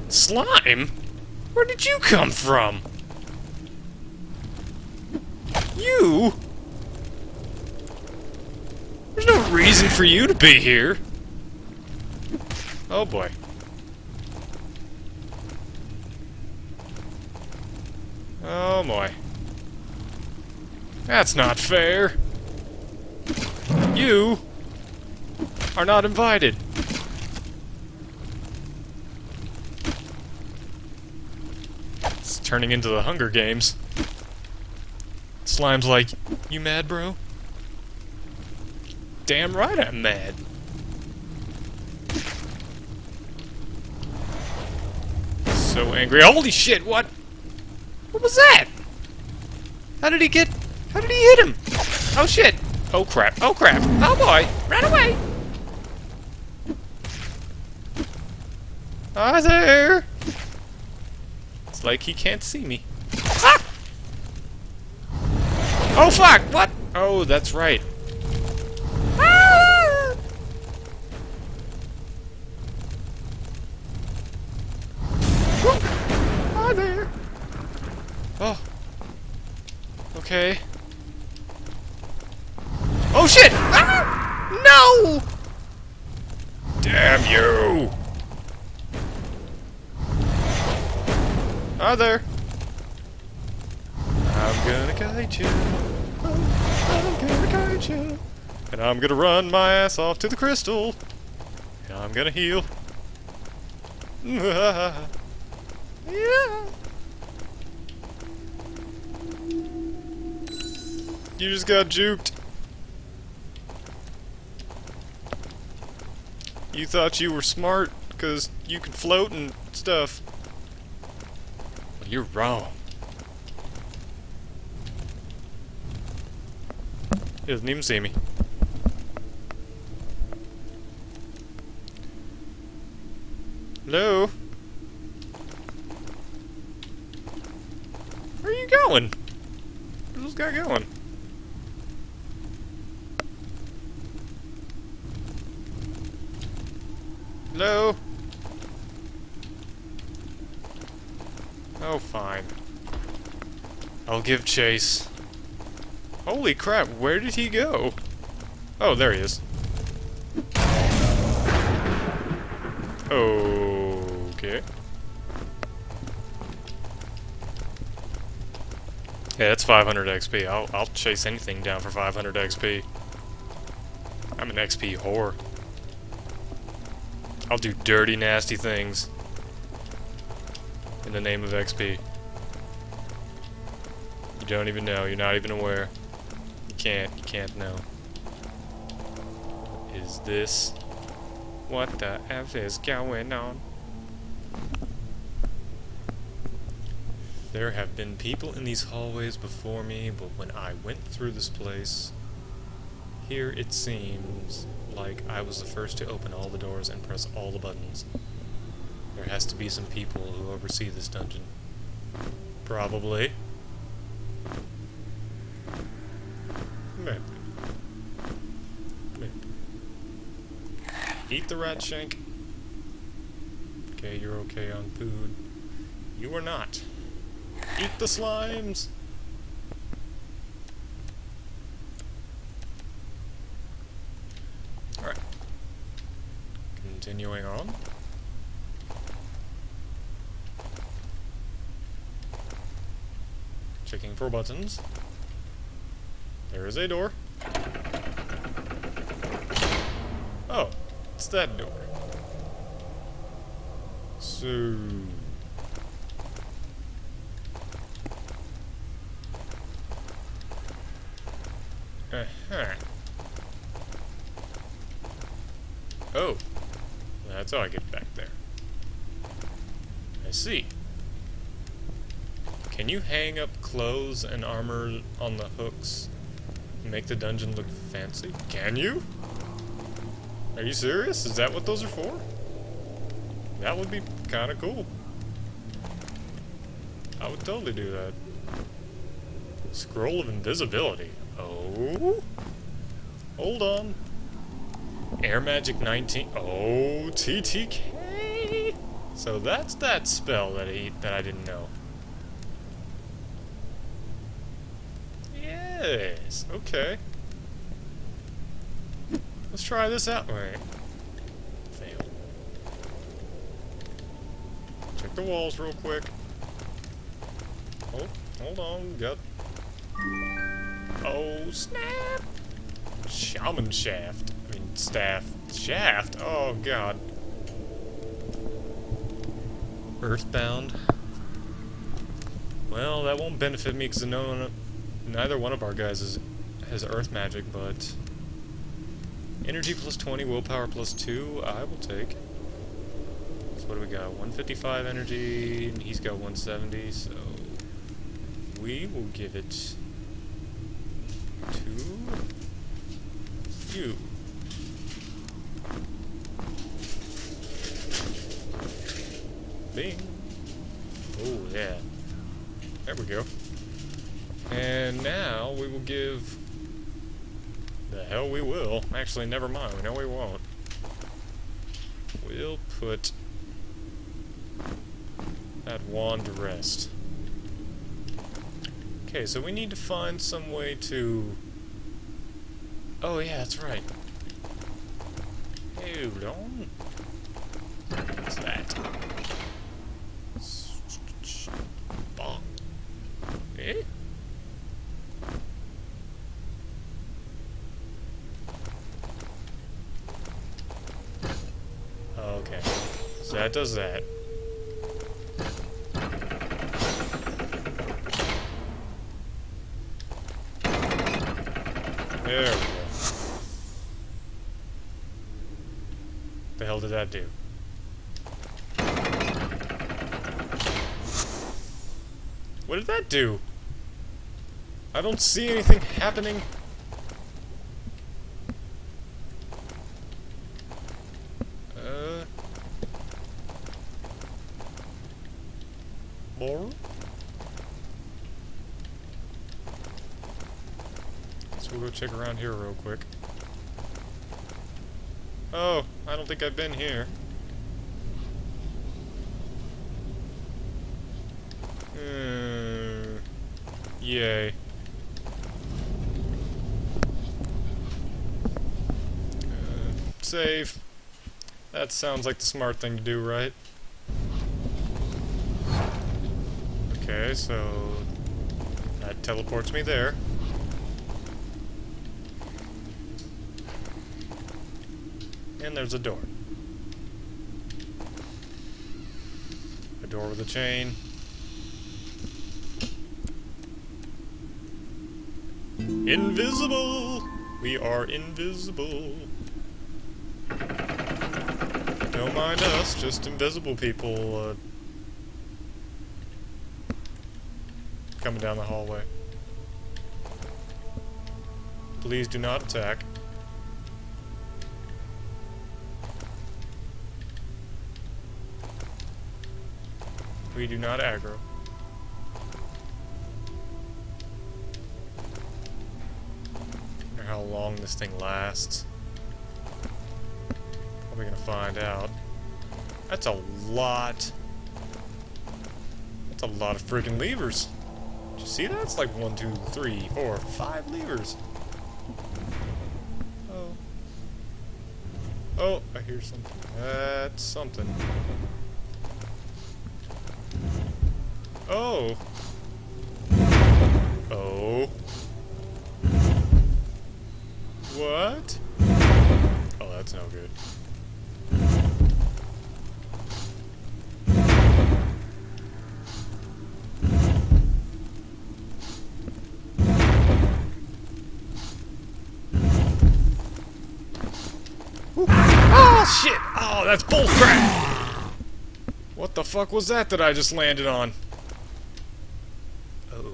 Slime? Where did you come from? You? There's no reason for you to be here. Oh boy. Oh boy. That's not fair. You are not invited. It's turning into the Hunger Games. Slime's like, "You mad, bro?" Damn right I'm mad. So angry. Holy shit, what? What was that? How did he get... How did he hit him? Oh shit. Oh crap. Oh crap. Oh boy. Run away. Arthur! It's like he can't see me. Ah! Oh fuck! What? Oh, that's right. Ah! Hi there. Oh. Okay. Oh shit! Ah! No! Damn you! Are there? I'm gonna guide you. I'm gonna guide you. And I'm gonna run my ass off to the crystal. And I'm gonna heal. Yeah. You just got juked. You thought you were smart because you could float and stuff. You're wrong. He doesn't even see me. Hello? Where are you going? Where's this guy going? Hello? Oh, fine. I'll give chase. Holy crap, where did he go? Oh, there he is. Okay. Yeah, that's five hundred X P. I'll, I'll chase anything down for five hundred X P. I'm an X P whore. I'll do dirty, nasty things. In the name of X P. You don't even know. You're not even aware. You can't. You can't know. Is this... What the F is going on? There have been people in these hallways before me, but when I went through this place... Here it seems like I was the first to open all the doors and press all the buttons. There has to be some people who oversee this dungeon. Probably. Maybe. Maybe. Eat the rat shank. Okay, you're okay on food. You are not. Eat the slimes! Alright. Continuing on. Checking for buttons. There is a door. Oh, it's that door. So... Uh-huh. Oh. That's how I get back there. I see. Can you hang up clothes and armor on the hooks and make the dungeon look fancy? Can you? Are you serious? Is that what those are for? That would be kind of cool. I would totally do that. Scroll of invisibility. Oh. Hold on. Air Magic nineteen. Oh, T T K. So that's that spell that I, that I didn't know. Yes, okay. Let's try this out. Wait. Fail. Check the walls real quick. Oh, hold on, got... Oh, snap! Shaman shaft. I mean, staff. Shaft? Oh, God. Earthbound. Well, that won't benefit me because no one... neither one of our guys is, has earth magic, but energy plus twenty, willpower plus two, I will take. So what do we got? one fifty-five energy, and he's got one seventy, so we will give it to you. Bing. Oh, yeah. There we go. And now we will give... The hell we will. Actually, never mind. No, we won't. We'll put that wand to rest. Okay, so we need to find some way to... Oh, yeah, that's right. Hold on. What's that? Eh? Okay, so that does that. There we go. The hell did that do? What did that do? I don't see anything happening. Uh. More? So we'll go check around here real quick. Oh, I don't think I've been here. Hmm. Yay. Save. That sounds like the smart thing to do, right? Okay, so that teleports me there. And there's a door. A door with a chain. Invisible! We are invisible. Don't mind us, just invisible people, uh, coming down the hallway. Please do not attack. We do not aggro. I wonder how long this thing lasts. We're gonna find out. That's a lot. That's a lot of freaking levers. Did you see that? It's like one, two, three, four, five levers. Oh. Oh, I hear something. That's something. Oh. Oh. What? Oh, that's no good. Oh, that's bullcrap! What the fuck was that that I just landed on? Oh.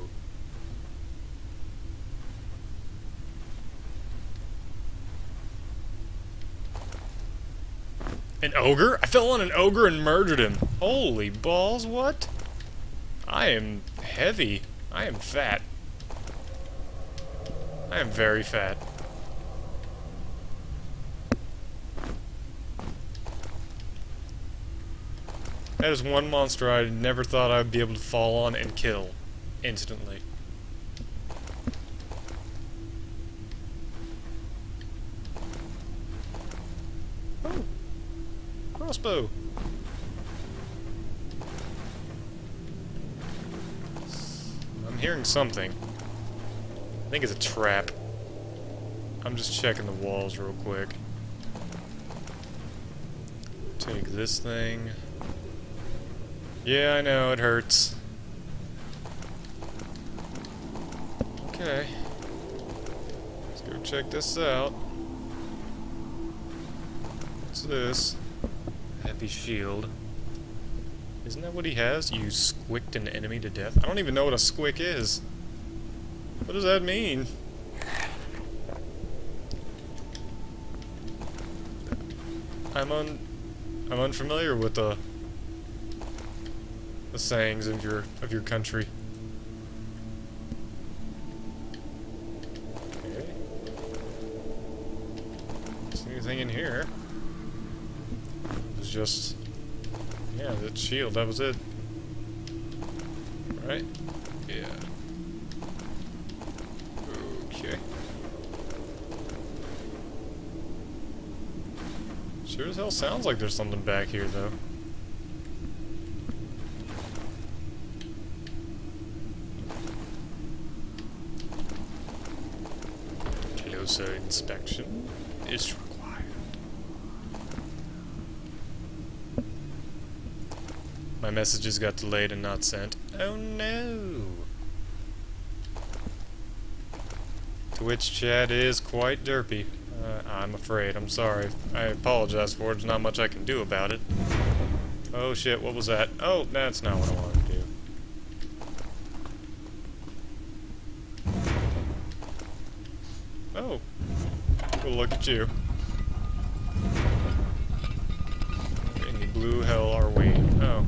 An ogre? I fell on an ogre and murdered him. Holy balls, what? I am heavy. I am fat. I am very fat. That is one monster I never thought I'd be able to fall on and kill instantly. Oh! Crossbow! I'm hearing something. I think it's a trap. I'm just checking the walls real quick. Take this thing. Yeah, I know, it hurts. Okay, Okay. Let's go check this out. What's this? Happy shield. Isn't that what he has? You squicked an enemy to death? I don't even know what a squick is. What does that mean? I'm un... I'm unfamiliar with the... the sayings of your... of your country. Okay. Is there anything in here? It's just... yeah, that shield, that was it. Right? Yeah. Okay. Sure as hell sounds like there's something back here, though. Closer inspection is required. My messages got delayed and not sent. Oh no! Twitch chat is quite derpy. Uh, I'm afraid. I'm sorry. I apologize for it. There's not much I can do about it. Oh shit, what was that? Oh, that's not what I wanted to do. Oh. Well, look at you. And you blew hell our way. Oh.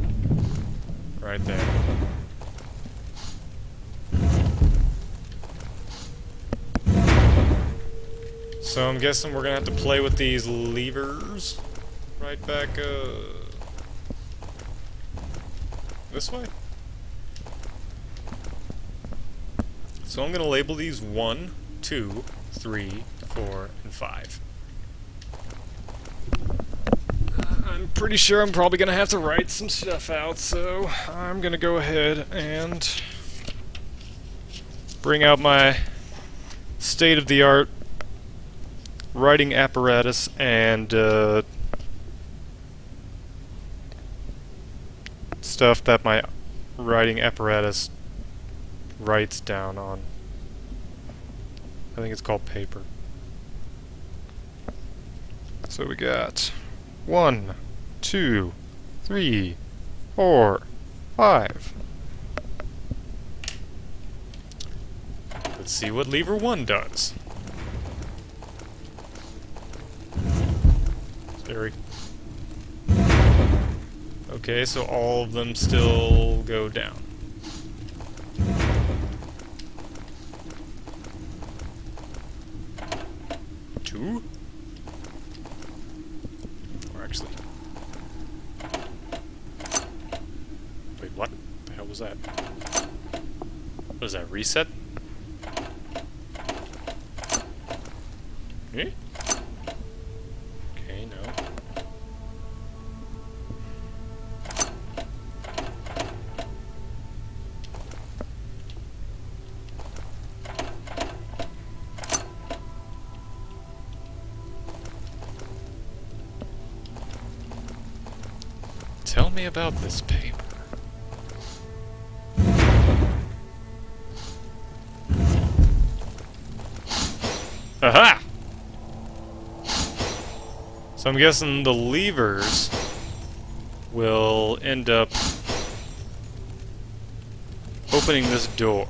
Right there. So I'm guessing we're gonna have to play with these levers. Right back, uh... this way? So I'm gonna label these one, two, three, four, and five. I'm pretty sure I'm probably gonna have to write some stuff out, so I'm gonna go ahead and bring out my state-of-the-art writing apparatus and uh, stuff that my writing apparatus writes down on. I think it's called paper. So we got one, two, three, four, five. Let's see what lever one does. Theory. Okay, so all of them still go down. Two? Or actually... wait, what the hell was that? What is that, reset? Eh? Tell me about this paper. Aha! So I'm guessing the levers will end up opening this door.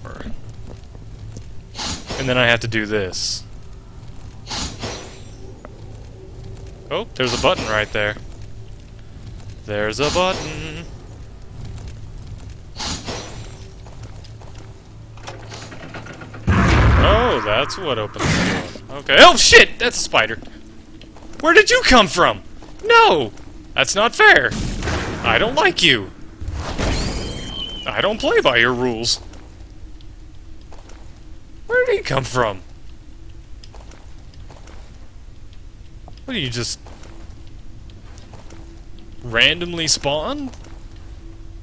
And then I have to do this. Oh, there's a button right there. There's a button. Oh, that's what opens the door. Okay. Oh shit! That's a spider. Where did you come from? No! That's not fair. I don't like you. I don't play by your rules. Where did he come from? What are you just... randomly spawn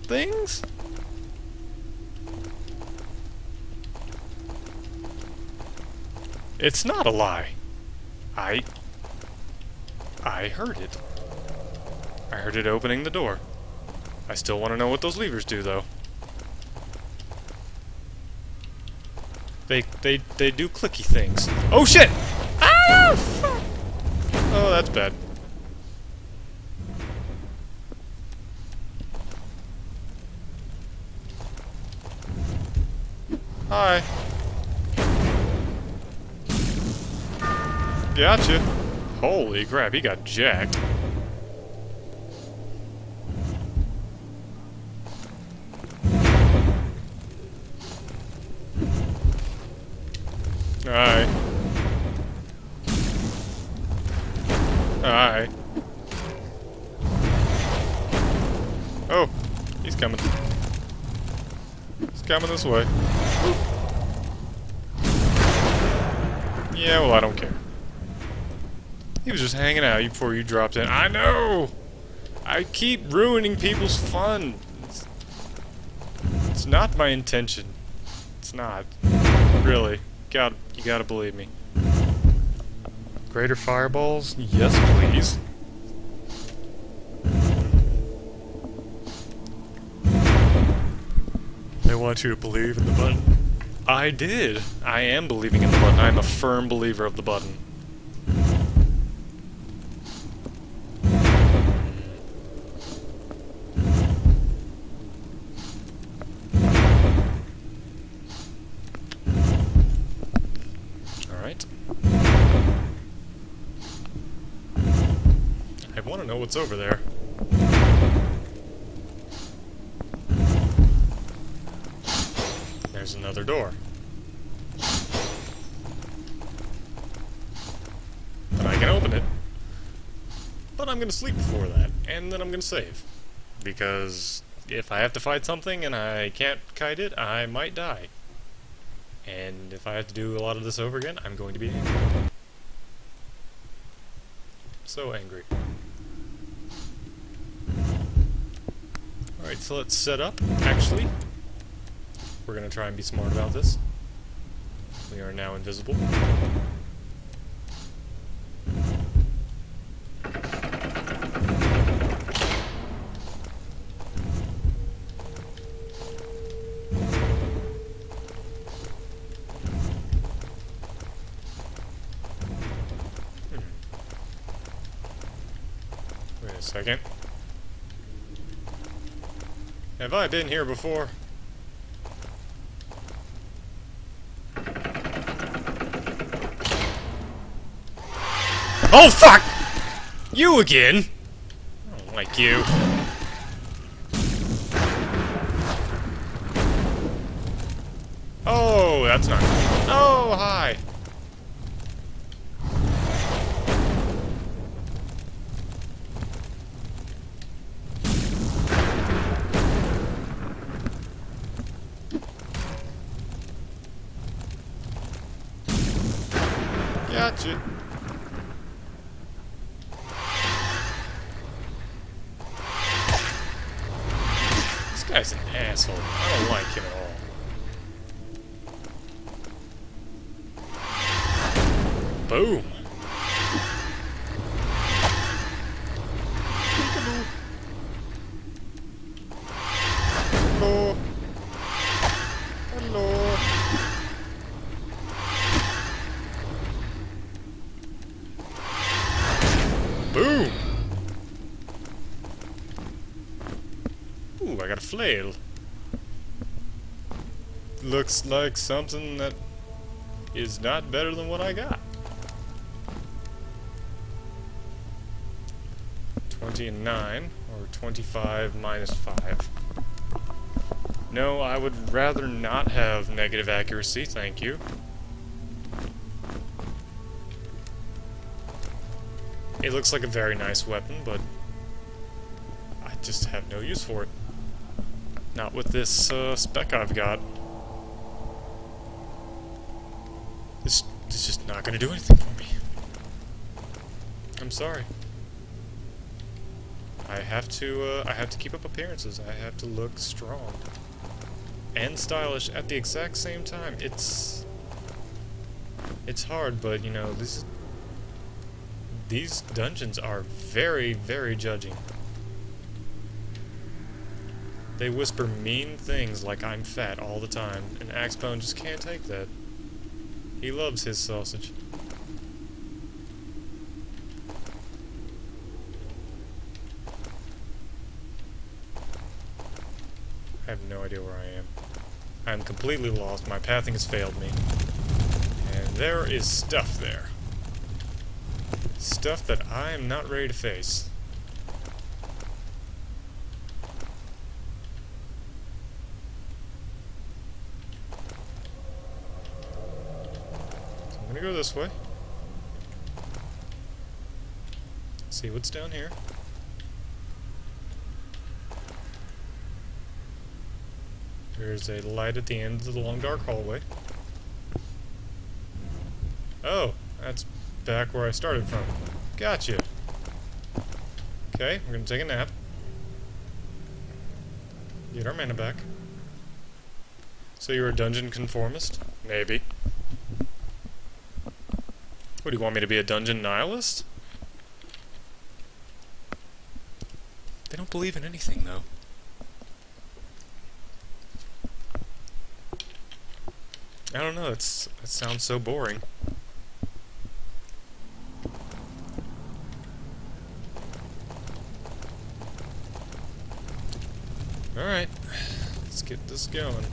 things? It's not a lie. I... I heard it. I heard it opening the door. I still want to know what those levers do, though. They they they do clicky things. Oh shit! Ah, fuck. Oh, that's bad. Hi. Gotcha. Holy crap, he got jacked. Alright. Alright. Oh, he's coming. He's coming this way. Yeah, well, I don't care. He was just hanging out before you dropped in. I know! I keep ruining people's fun. It's, it's not my intention. It's not. Really. God, you gotta believe me. Greater fireballs? Yes, please. They want you to believe in the button. I did. I am believing in the button. I'm a firm believer of the button. What's over there? There's another door. But I can open it. But I'm gonna sleep before that, and then I'm gonna save. Because if I have to fight something and I can't kite it, I might die. And if I have to do a lot of this over again, I'm going to be angry. So angry. Alright, so let's set up, actually. We're gonna try and be smart about this. We are now invisible. Hmm. Wait a second. Have I been here before? Oh fuck! You again? I don't like you. Oh, that's not. Oh, hi. Gotcha. This guy's an asshole. I don't like him at all. Boom. Hello. Hello. Boom! Ooh, I got a flail. Looks like something that is not better than what I got. twenty-nine, or twenty-five minus five. No, I would rather not have negative accuracy, thank you. It looks like a very nice weapon, but I just have no use for it. Not with this uh, spec I've got. This, this is just not going to do anything for me. I'm sorry. I have to. Uh, I have to keep up appearances. I have to look strong and stylish at the exact same time. It's. It's hard, but you know this. These dungeons are very, very judging. They whisper mean things like I'm fat all the time, and Axbone just can't take that. He loves his sausage. I have no idea where I am. I'm completely lost. My pathing has failed me. And there is stuff there. Stuff that I am not ready to face. So I'm gonna go this way. See what's down here. There's a light at the end of the long dark hallway. Oh, that's back where I started from. Gotcha. Okay, we're gonna take a nap. Get our mana back. So you're a dungeon conformist? Maybe. What, do you want me to be a dungeon nihilist? They don't believe in anything, though. I don't know, that's, that sounds so boring. Alright, let's get this going.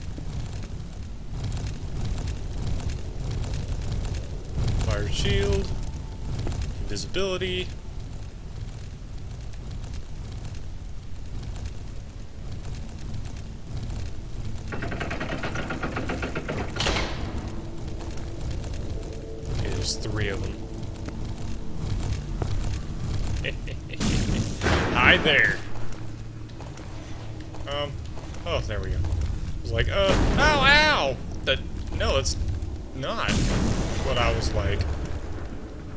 Fire shield, invisibility. Three of them. Hi there. Um. Oh, there we go. I was like, uh. Oh, ow! That. No, it's not what I was like.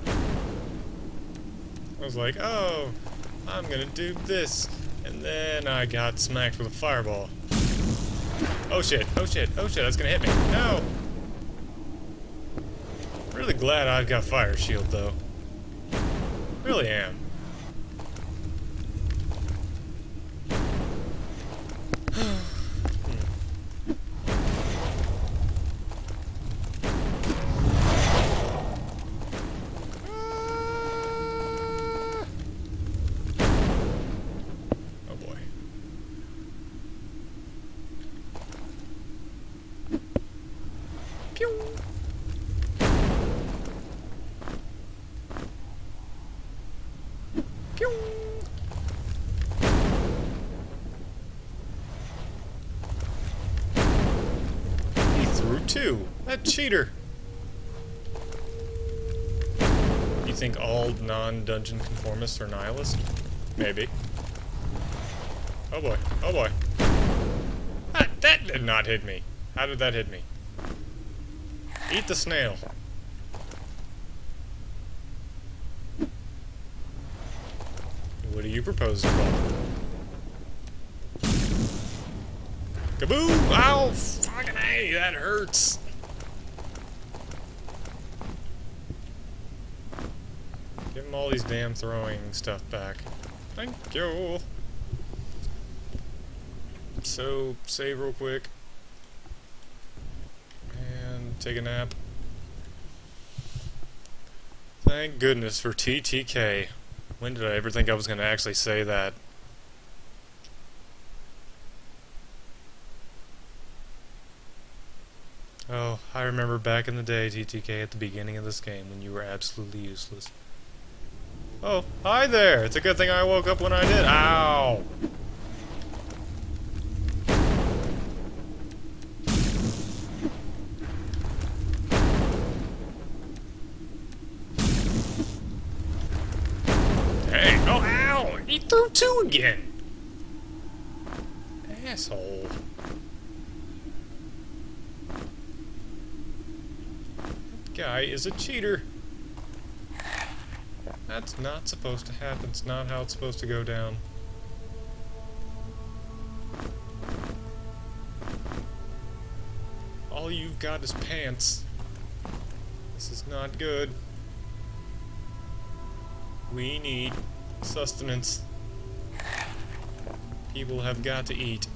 I was like, oh, I'm gonna do this, and then I got smacked with a fireball. Oh shit! Oh shit! Oh shit! That's gonna hit me. No. Really glad I've got fire shield though. Really am. That cheater! You think all non-dungeon conformists are nihilists? Maybe. Oh boy, oh boy. That, that did not hit me. How did that hit me? Eat the snail. What do you propose to call it? Kaboom! Ow! Fucking hey, that hurts! Give him all these damn throwing stuff back. Thank you! So, save real quick. And take a nap. Thank goodness for T T K. When did I ever think I was going to actually say that? Oh, I remember back in the day, T T K, at the beginning of this game, when you were absolutely useless. Oh, hi there! It's a good thing I woke up when I did. Ow! Hey! Oh, ow! He threw two again! Asshole. Guy is a cheater. That's not supposed to happen. It's not how it's supposed to go down. All you've got is pants. This is not good. We need sustenance. People have got to eat.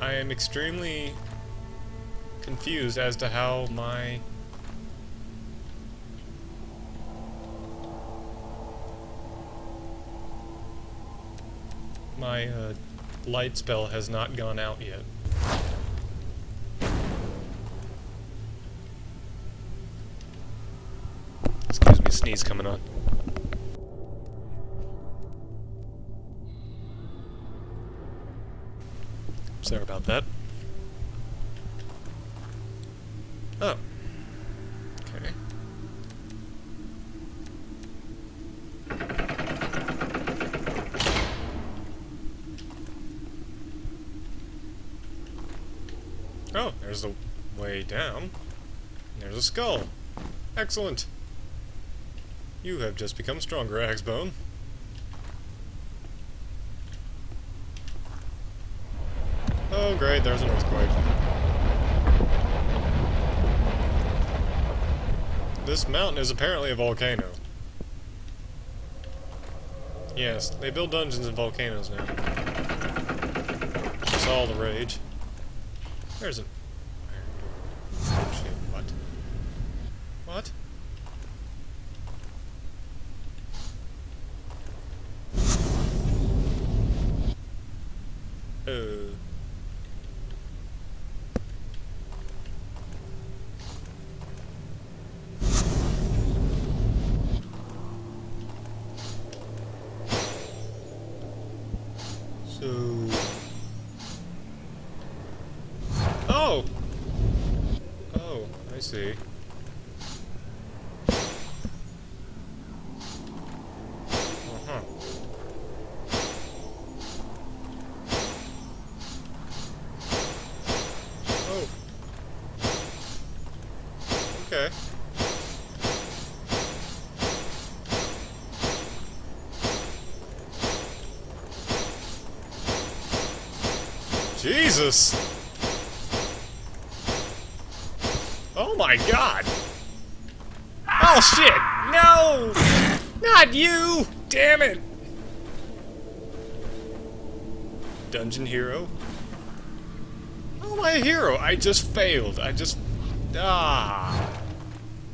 I am extremely confused as to how my... My uh, light spell has not gone out yet. Excuse me, sneeze coming on. Sorry about that. Oh. Okay. Oh, there's the way down. There's a skull. Excellent. You have just become stronger, Axebone. Oh great, there's an earthquake. This mountain is apparently a volcano. Yes, they build dungeons in volcanoes now. It's all the rage. There's an iron door. Shit, what? What? Uh... Jesus! Oh my god! Oh shit! No! Not you! Damn it! Dungeon hero? Oh my hero! I just failed. I just... Ah!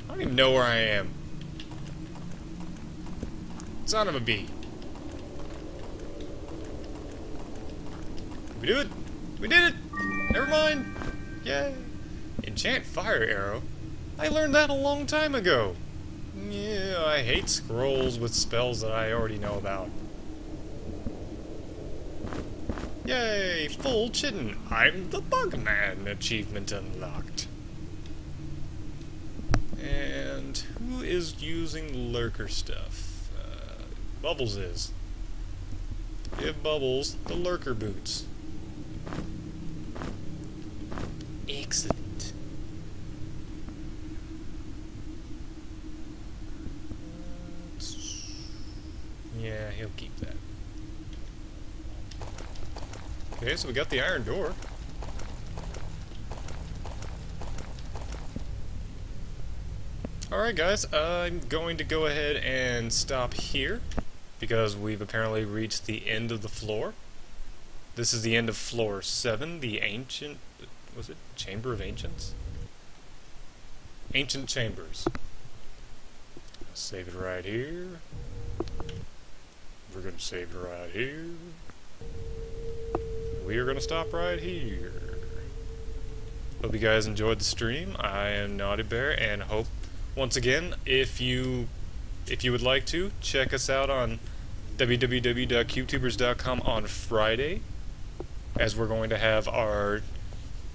I don't even know where I am. Son of a bee. Did we do it? We did it! Never mind! Yay! Enchant fire arrow? I learned that a long time ago! Yeah, I hate scrolls with spells that I already know about. Yay! Full chitin! I'm the Bugman! Achievement unlocked. And who is using lurker stuff? Uh, Bubbles is. Give Bubbles the lurker boots. Excellent. Yeah, he'll keep that. Okay, so we got the iron door. Alright guys, I'm going to go ahead and stop here, because we've apparently reached the end of the floor. This is the end of floor seven, the ancient... Was it Chamber of Ancients? Ancient Chambers. I'll save it right here. We're gonna save it right here. We are gonna stop right here. Hope you guys enjoyed the stream. I am Naughty Bear, and hope once again, if you if you would like to, check us out on w w w dot QubeTubers dot com on Friday, as we're going to have our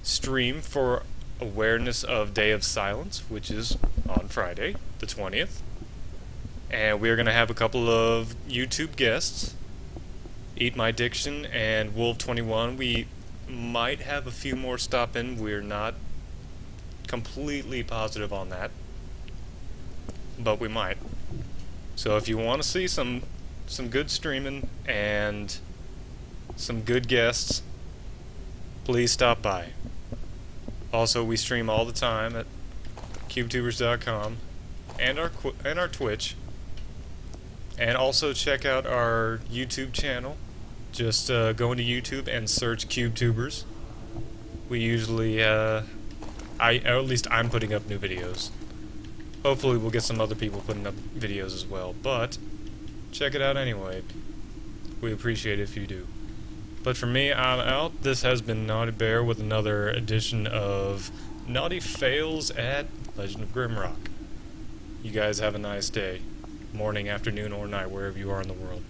stream for awareness of Day of Silence, which is on Friday, the twentieth. And we're going to have a couple of YouTube guests, Eat My Diction and Wolf twenty-one. We might have a few more stop in. We're not completely positive on that, but we might. So if you want to see some some good streaming and some good guests, please stop by. Also, we stream all the time at QubeTubers dot com and our qu and our Twitch. And also check out our YouTube channel. Just uh, go into YouTube and search QubeTubers. We usually uh, I at least I'm putting up new videos. Hopefully we'll get some other people putting up videos as well, but check it out anyway. We appreciate it if you do. But for me, I'm out. This has been Naughty Bear with another edition of Naughty Fails at Legend of Grimrock. You guys have a nice day. Morning, afternoon, or night, wherever you are in the world.